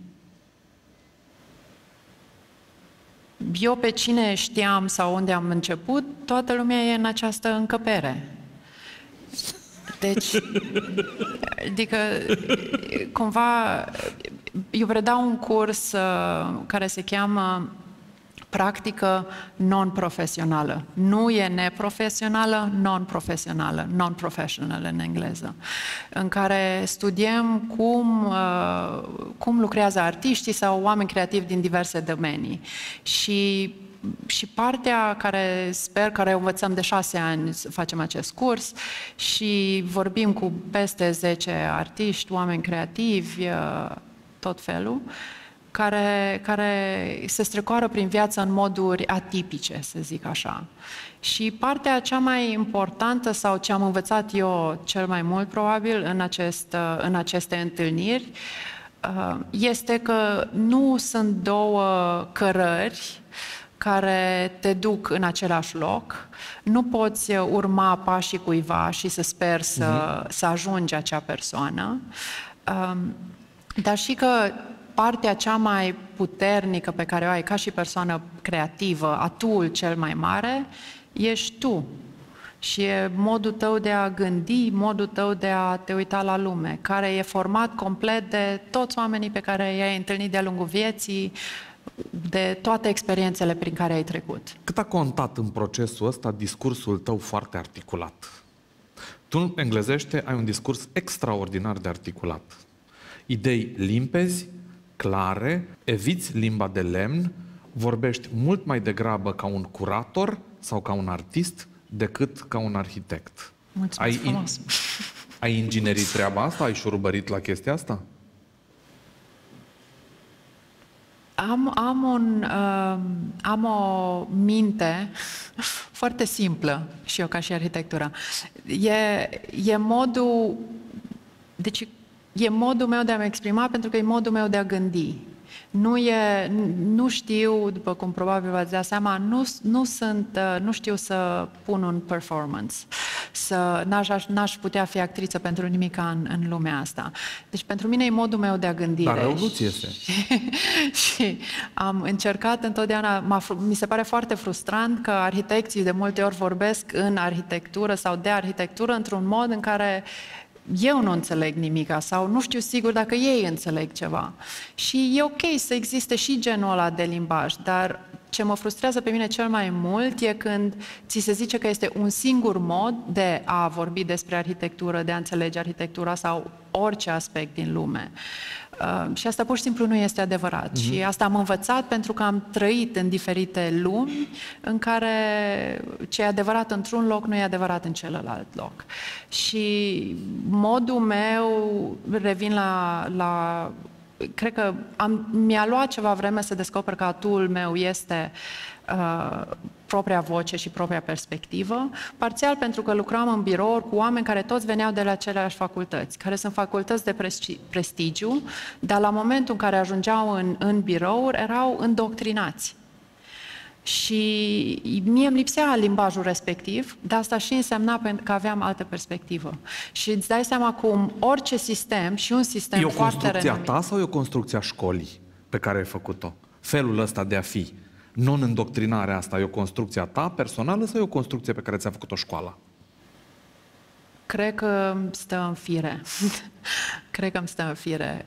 Eu pe cine știam sau unde am început, toată lumea e în această încăpere. Deci, adică, cumva, eu predau un curs care se cheamă practică non-profesională. Nu e neprofesională, non-profesională, non-professional în engleză. În care studiem cum lucrează artiștii sau oameni creativi din diverse domenii. Și partea care sper, care o învățăm de 6 ani să facem acest curs și vorbim cu peste 10 artiști, oameni creativi, tot felul, care se strecoară prin viață în moduri atipice, să zic așa. Și partea cea mai importantă sau ce am învățat eu cel mai mult, probabil, în aceste întâlniri, este că nu sunt două cărări care te duc în același loc. Nu poți urma pașii cuiva și să speri să ajungi acea persoană. Dar și că partea cea mai puternică pe care o ai ca și persoană creativă, atul cel mai mare, ești tu. Și e modul tău de a gândi, modul tău de a te uita la lume, care e format complet de toți oamenii pe care i-ai întâlnit de-a lungul vieții, de toate experiențele prin care ai trecut. Cât a contat în procesul ăsta discursul tău foarte articulat? Tu, în englezește, ai un discurs extraordinar de articulat. Idei limpezi, clare, eviți limba de lemn, vorbești mult mai degrabă ca un curator sau ca un artist decât ca un arhitect. Mulțumesc frumos! Ai inginerit treaba asta? Ai șurubărit la chestia asta? Am o minte foarte simplă, și eu ca și arhitectura. E modul meu de a-mi exprima, pentru că e modul meu de a gândi. Nu știu, după cum probabil v-ați dat seama, nu știu să pun un performance. N-aș putea fi actriță pentru nimic în lumea asta. Deci pentru mine e modul meu de a gândi. Dar revoluție este. Și am încercat întotdeauna, mi se pare foarte frustrant că arhitecții de multe ori vorbesc în arhitectură sau de arhitectură într-un mod în care eu nu înțeleg nimica sau nu știu sigur dacă ei înțeleg ceva. Și e ok să existe și genul ăla de limbaj, dar ce mă frustrează pe mine cel mai mult e când ți se zice că este un singur mod de a vorbi despre arhitectură, de a înțelege arhitectura sau orice aspect din lume. Și asta pur și simplu nu este adevărat. Și asta am învățat pentru că am trăit în diferite lumi în care ce e adevărat într-un loc nu e adevărat în celălalt loc. Și modul meu, revin la cred că mi-a luat ceva vreme să descoper că atul meu este propria voce și propria perspectivă, parțial pentru că lucram în birouri cu oameni care toți veneau de la aceleași facultăți, care sunt facultăți de prestigiu, dar la momentul în care ajungeau în birouri, erau îndoctrinați. Și mie îmi lipsea limbajul respectiv, dar asta și însemna că aveam altă perspectivă. Și îți dai seama cum orice sistem, și un sistem foarte renumit... E o construcția ta sau e o construcție a școlii pe care ai făcut-o? Felul ăsta de a fi, non-îndoctrinarea asta, e o construcție a ta personală sau e o construcție pe care ți-a făcut-o școala? Cred că stă în fire. Cred că îmi stă în fire.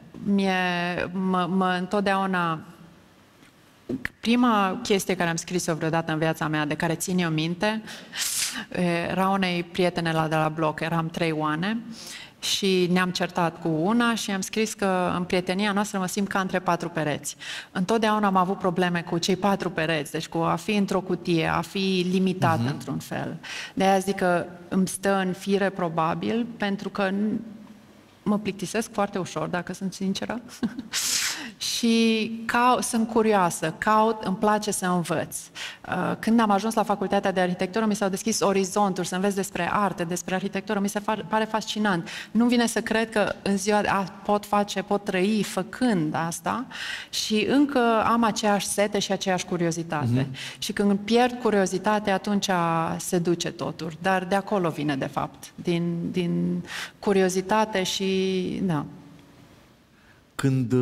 Întotdeauna... Prima chestie care am scris-o vreodată în viața mea, de care țin eu minte, era unei prietene de la bloc, eram trei oane și ne-am certat cu una și am scris că în prietenia noastră mă simt ca între patru pereți. Întotdeauna am avut probleme cu cei patru pereți, deci cu a fi într-o cutie, a fi limitat într-un fel. De aia zic că îmi stă în fire probabil, pentru că mă plictisesc foarte ușor, dacă sunt sinceră. Și sunt curioasă, îmi place să învăț. Când am ajuns la facultatea de arhitectură, mi s-au deschis orizonturi, să înveț despre arte, despre arhitectură, mi se pare fascinant. Nu-mi vine să cred că în ziua pot trăi făcând asta și încă am aceeași sete și aceeași curiozitate. Și când pierd curiozitatea, atunci se duce totul. Dar de acolo vine, de fapt, din curiozitate și... Da. Când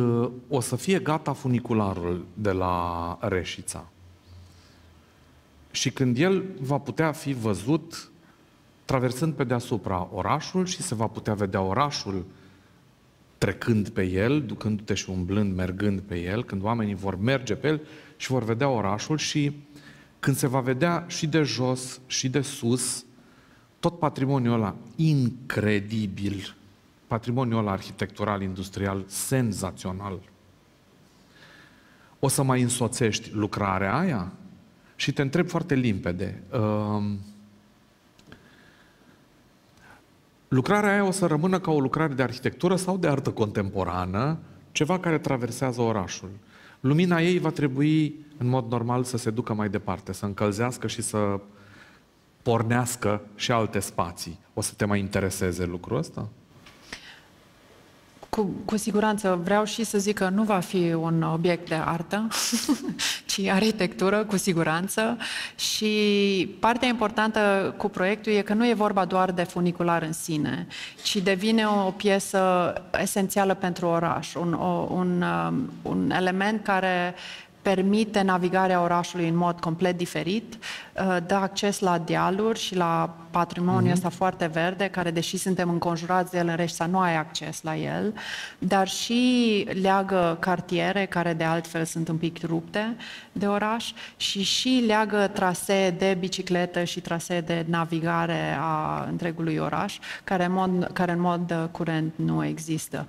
o să fie gata funicularul de la Reșița și când el va putea fi văzut traversând pe deasupra orașul și se va putea vedea orașul trecând pe el, ducându-te și umblând, mergând pe el, când oamenii vor merge pe el și vor vedea orașul și când se va vedea și de jos și de sus tot patrimoniul ăla incredibil, patrimoniul ăla arhitectural, industrial, senzațional. O să mai însoțești lucrarea aia? Și te întreb foarte limpede. Lucrarea aia o să rămână ca o lucrare de arhitectură sau de artă contemporană, ceva care traversează orașul. lumina ei va trebui, în mod normal, să se ducă mai departe, să încălzească și să pornească și alte spații. O să te mai intereseze lucrul ăsta? Cu siguranță. Vreau și să zic că nu va fi un obiect de artă, ci arhitectură, cu siguranță. Și partea importantă cu proiectul e că nu e vorba doar de funicular în sine, ci devine o piesă esențială pentru oraș, un element care permite navigarea orașului în mod complet diferit, dă acces la dealuri și la patrimoniul ăsta foarte verde, care, deși suntem înconjurați de el în Reșița, nu ai acces la el, dar și leagă cartiere, care de altfel sunt un pic rupte de oraș, și leagă trasee de bicicletă și trasee de navigare a întregului oraș, care în mod curent nu există.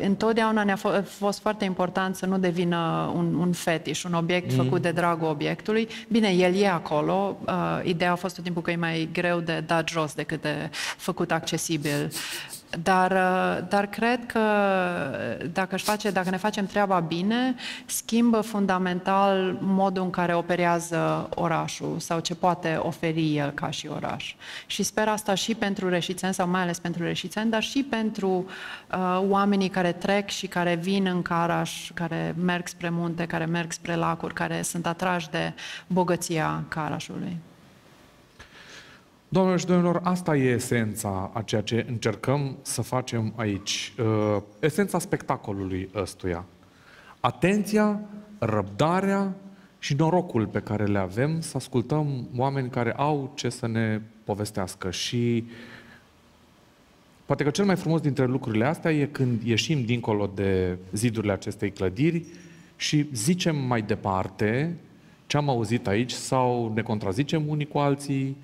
Întotdeauna ne-a fost foarte important să nu devină un fetiș, un obiect făcut de dragul obiectului. Bine, el e acolo. Ideea a fost tot timpul că e mai greu de dat jos decât de făcut accesibil. Dar cred că dacă ne facem treaba bine, schimbă fundamental modul în care operează orașul sau ce poate oferi el ca și oraș. Și sper asta și pentru reșițeni, sau mai ales pentru reșițeni, dar și pentru oamenii care trec și care vin în Caraș, care merg spre munte, care merg spre lacuri, care sunt atrași de bogăția Carașului. Doamnelor și domnilor, asta e esența a ceea ce încercăm să facem aici. Esența spectacolului ăstuia. Atenția, răbdarea și norocul pe care le avem să ascultăm oameni care au ce să ne povestească. Și poate că cel mai frumos dintre lucrurile astea e când ieșim dincolo de zidurile acestei clădiri și zicem mai departe ce am auzit aici sau ne contrazicem unii cu alții.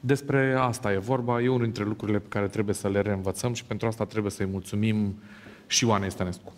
Despre asta e vorba, e unul dintre lucrurile pe care trebuie să le reînvățăm și pentru asta trebuie să-i mulțumim și Oanei Stănescu.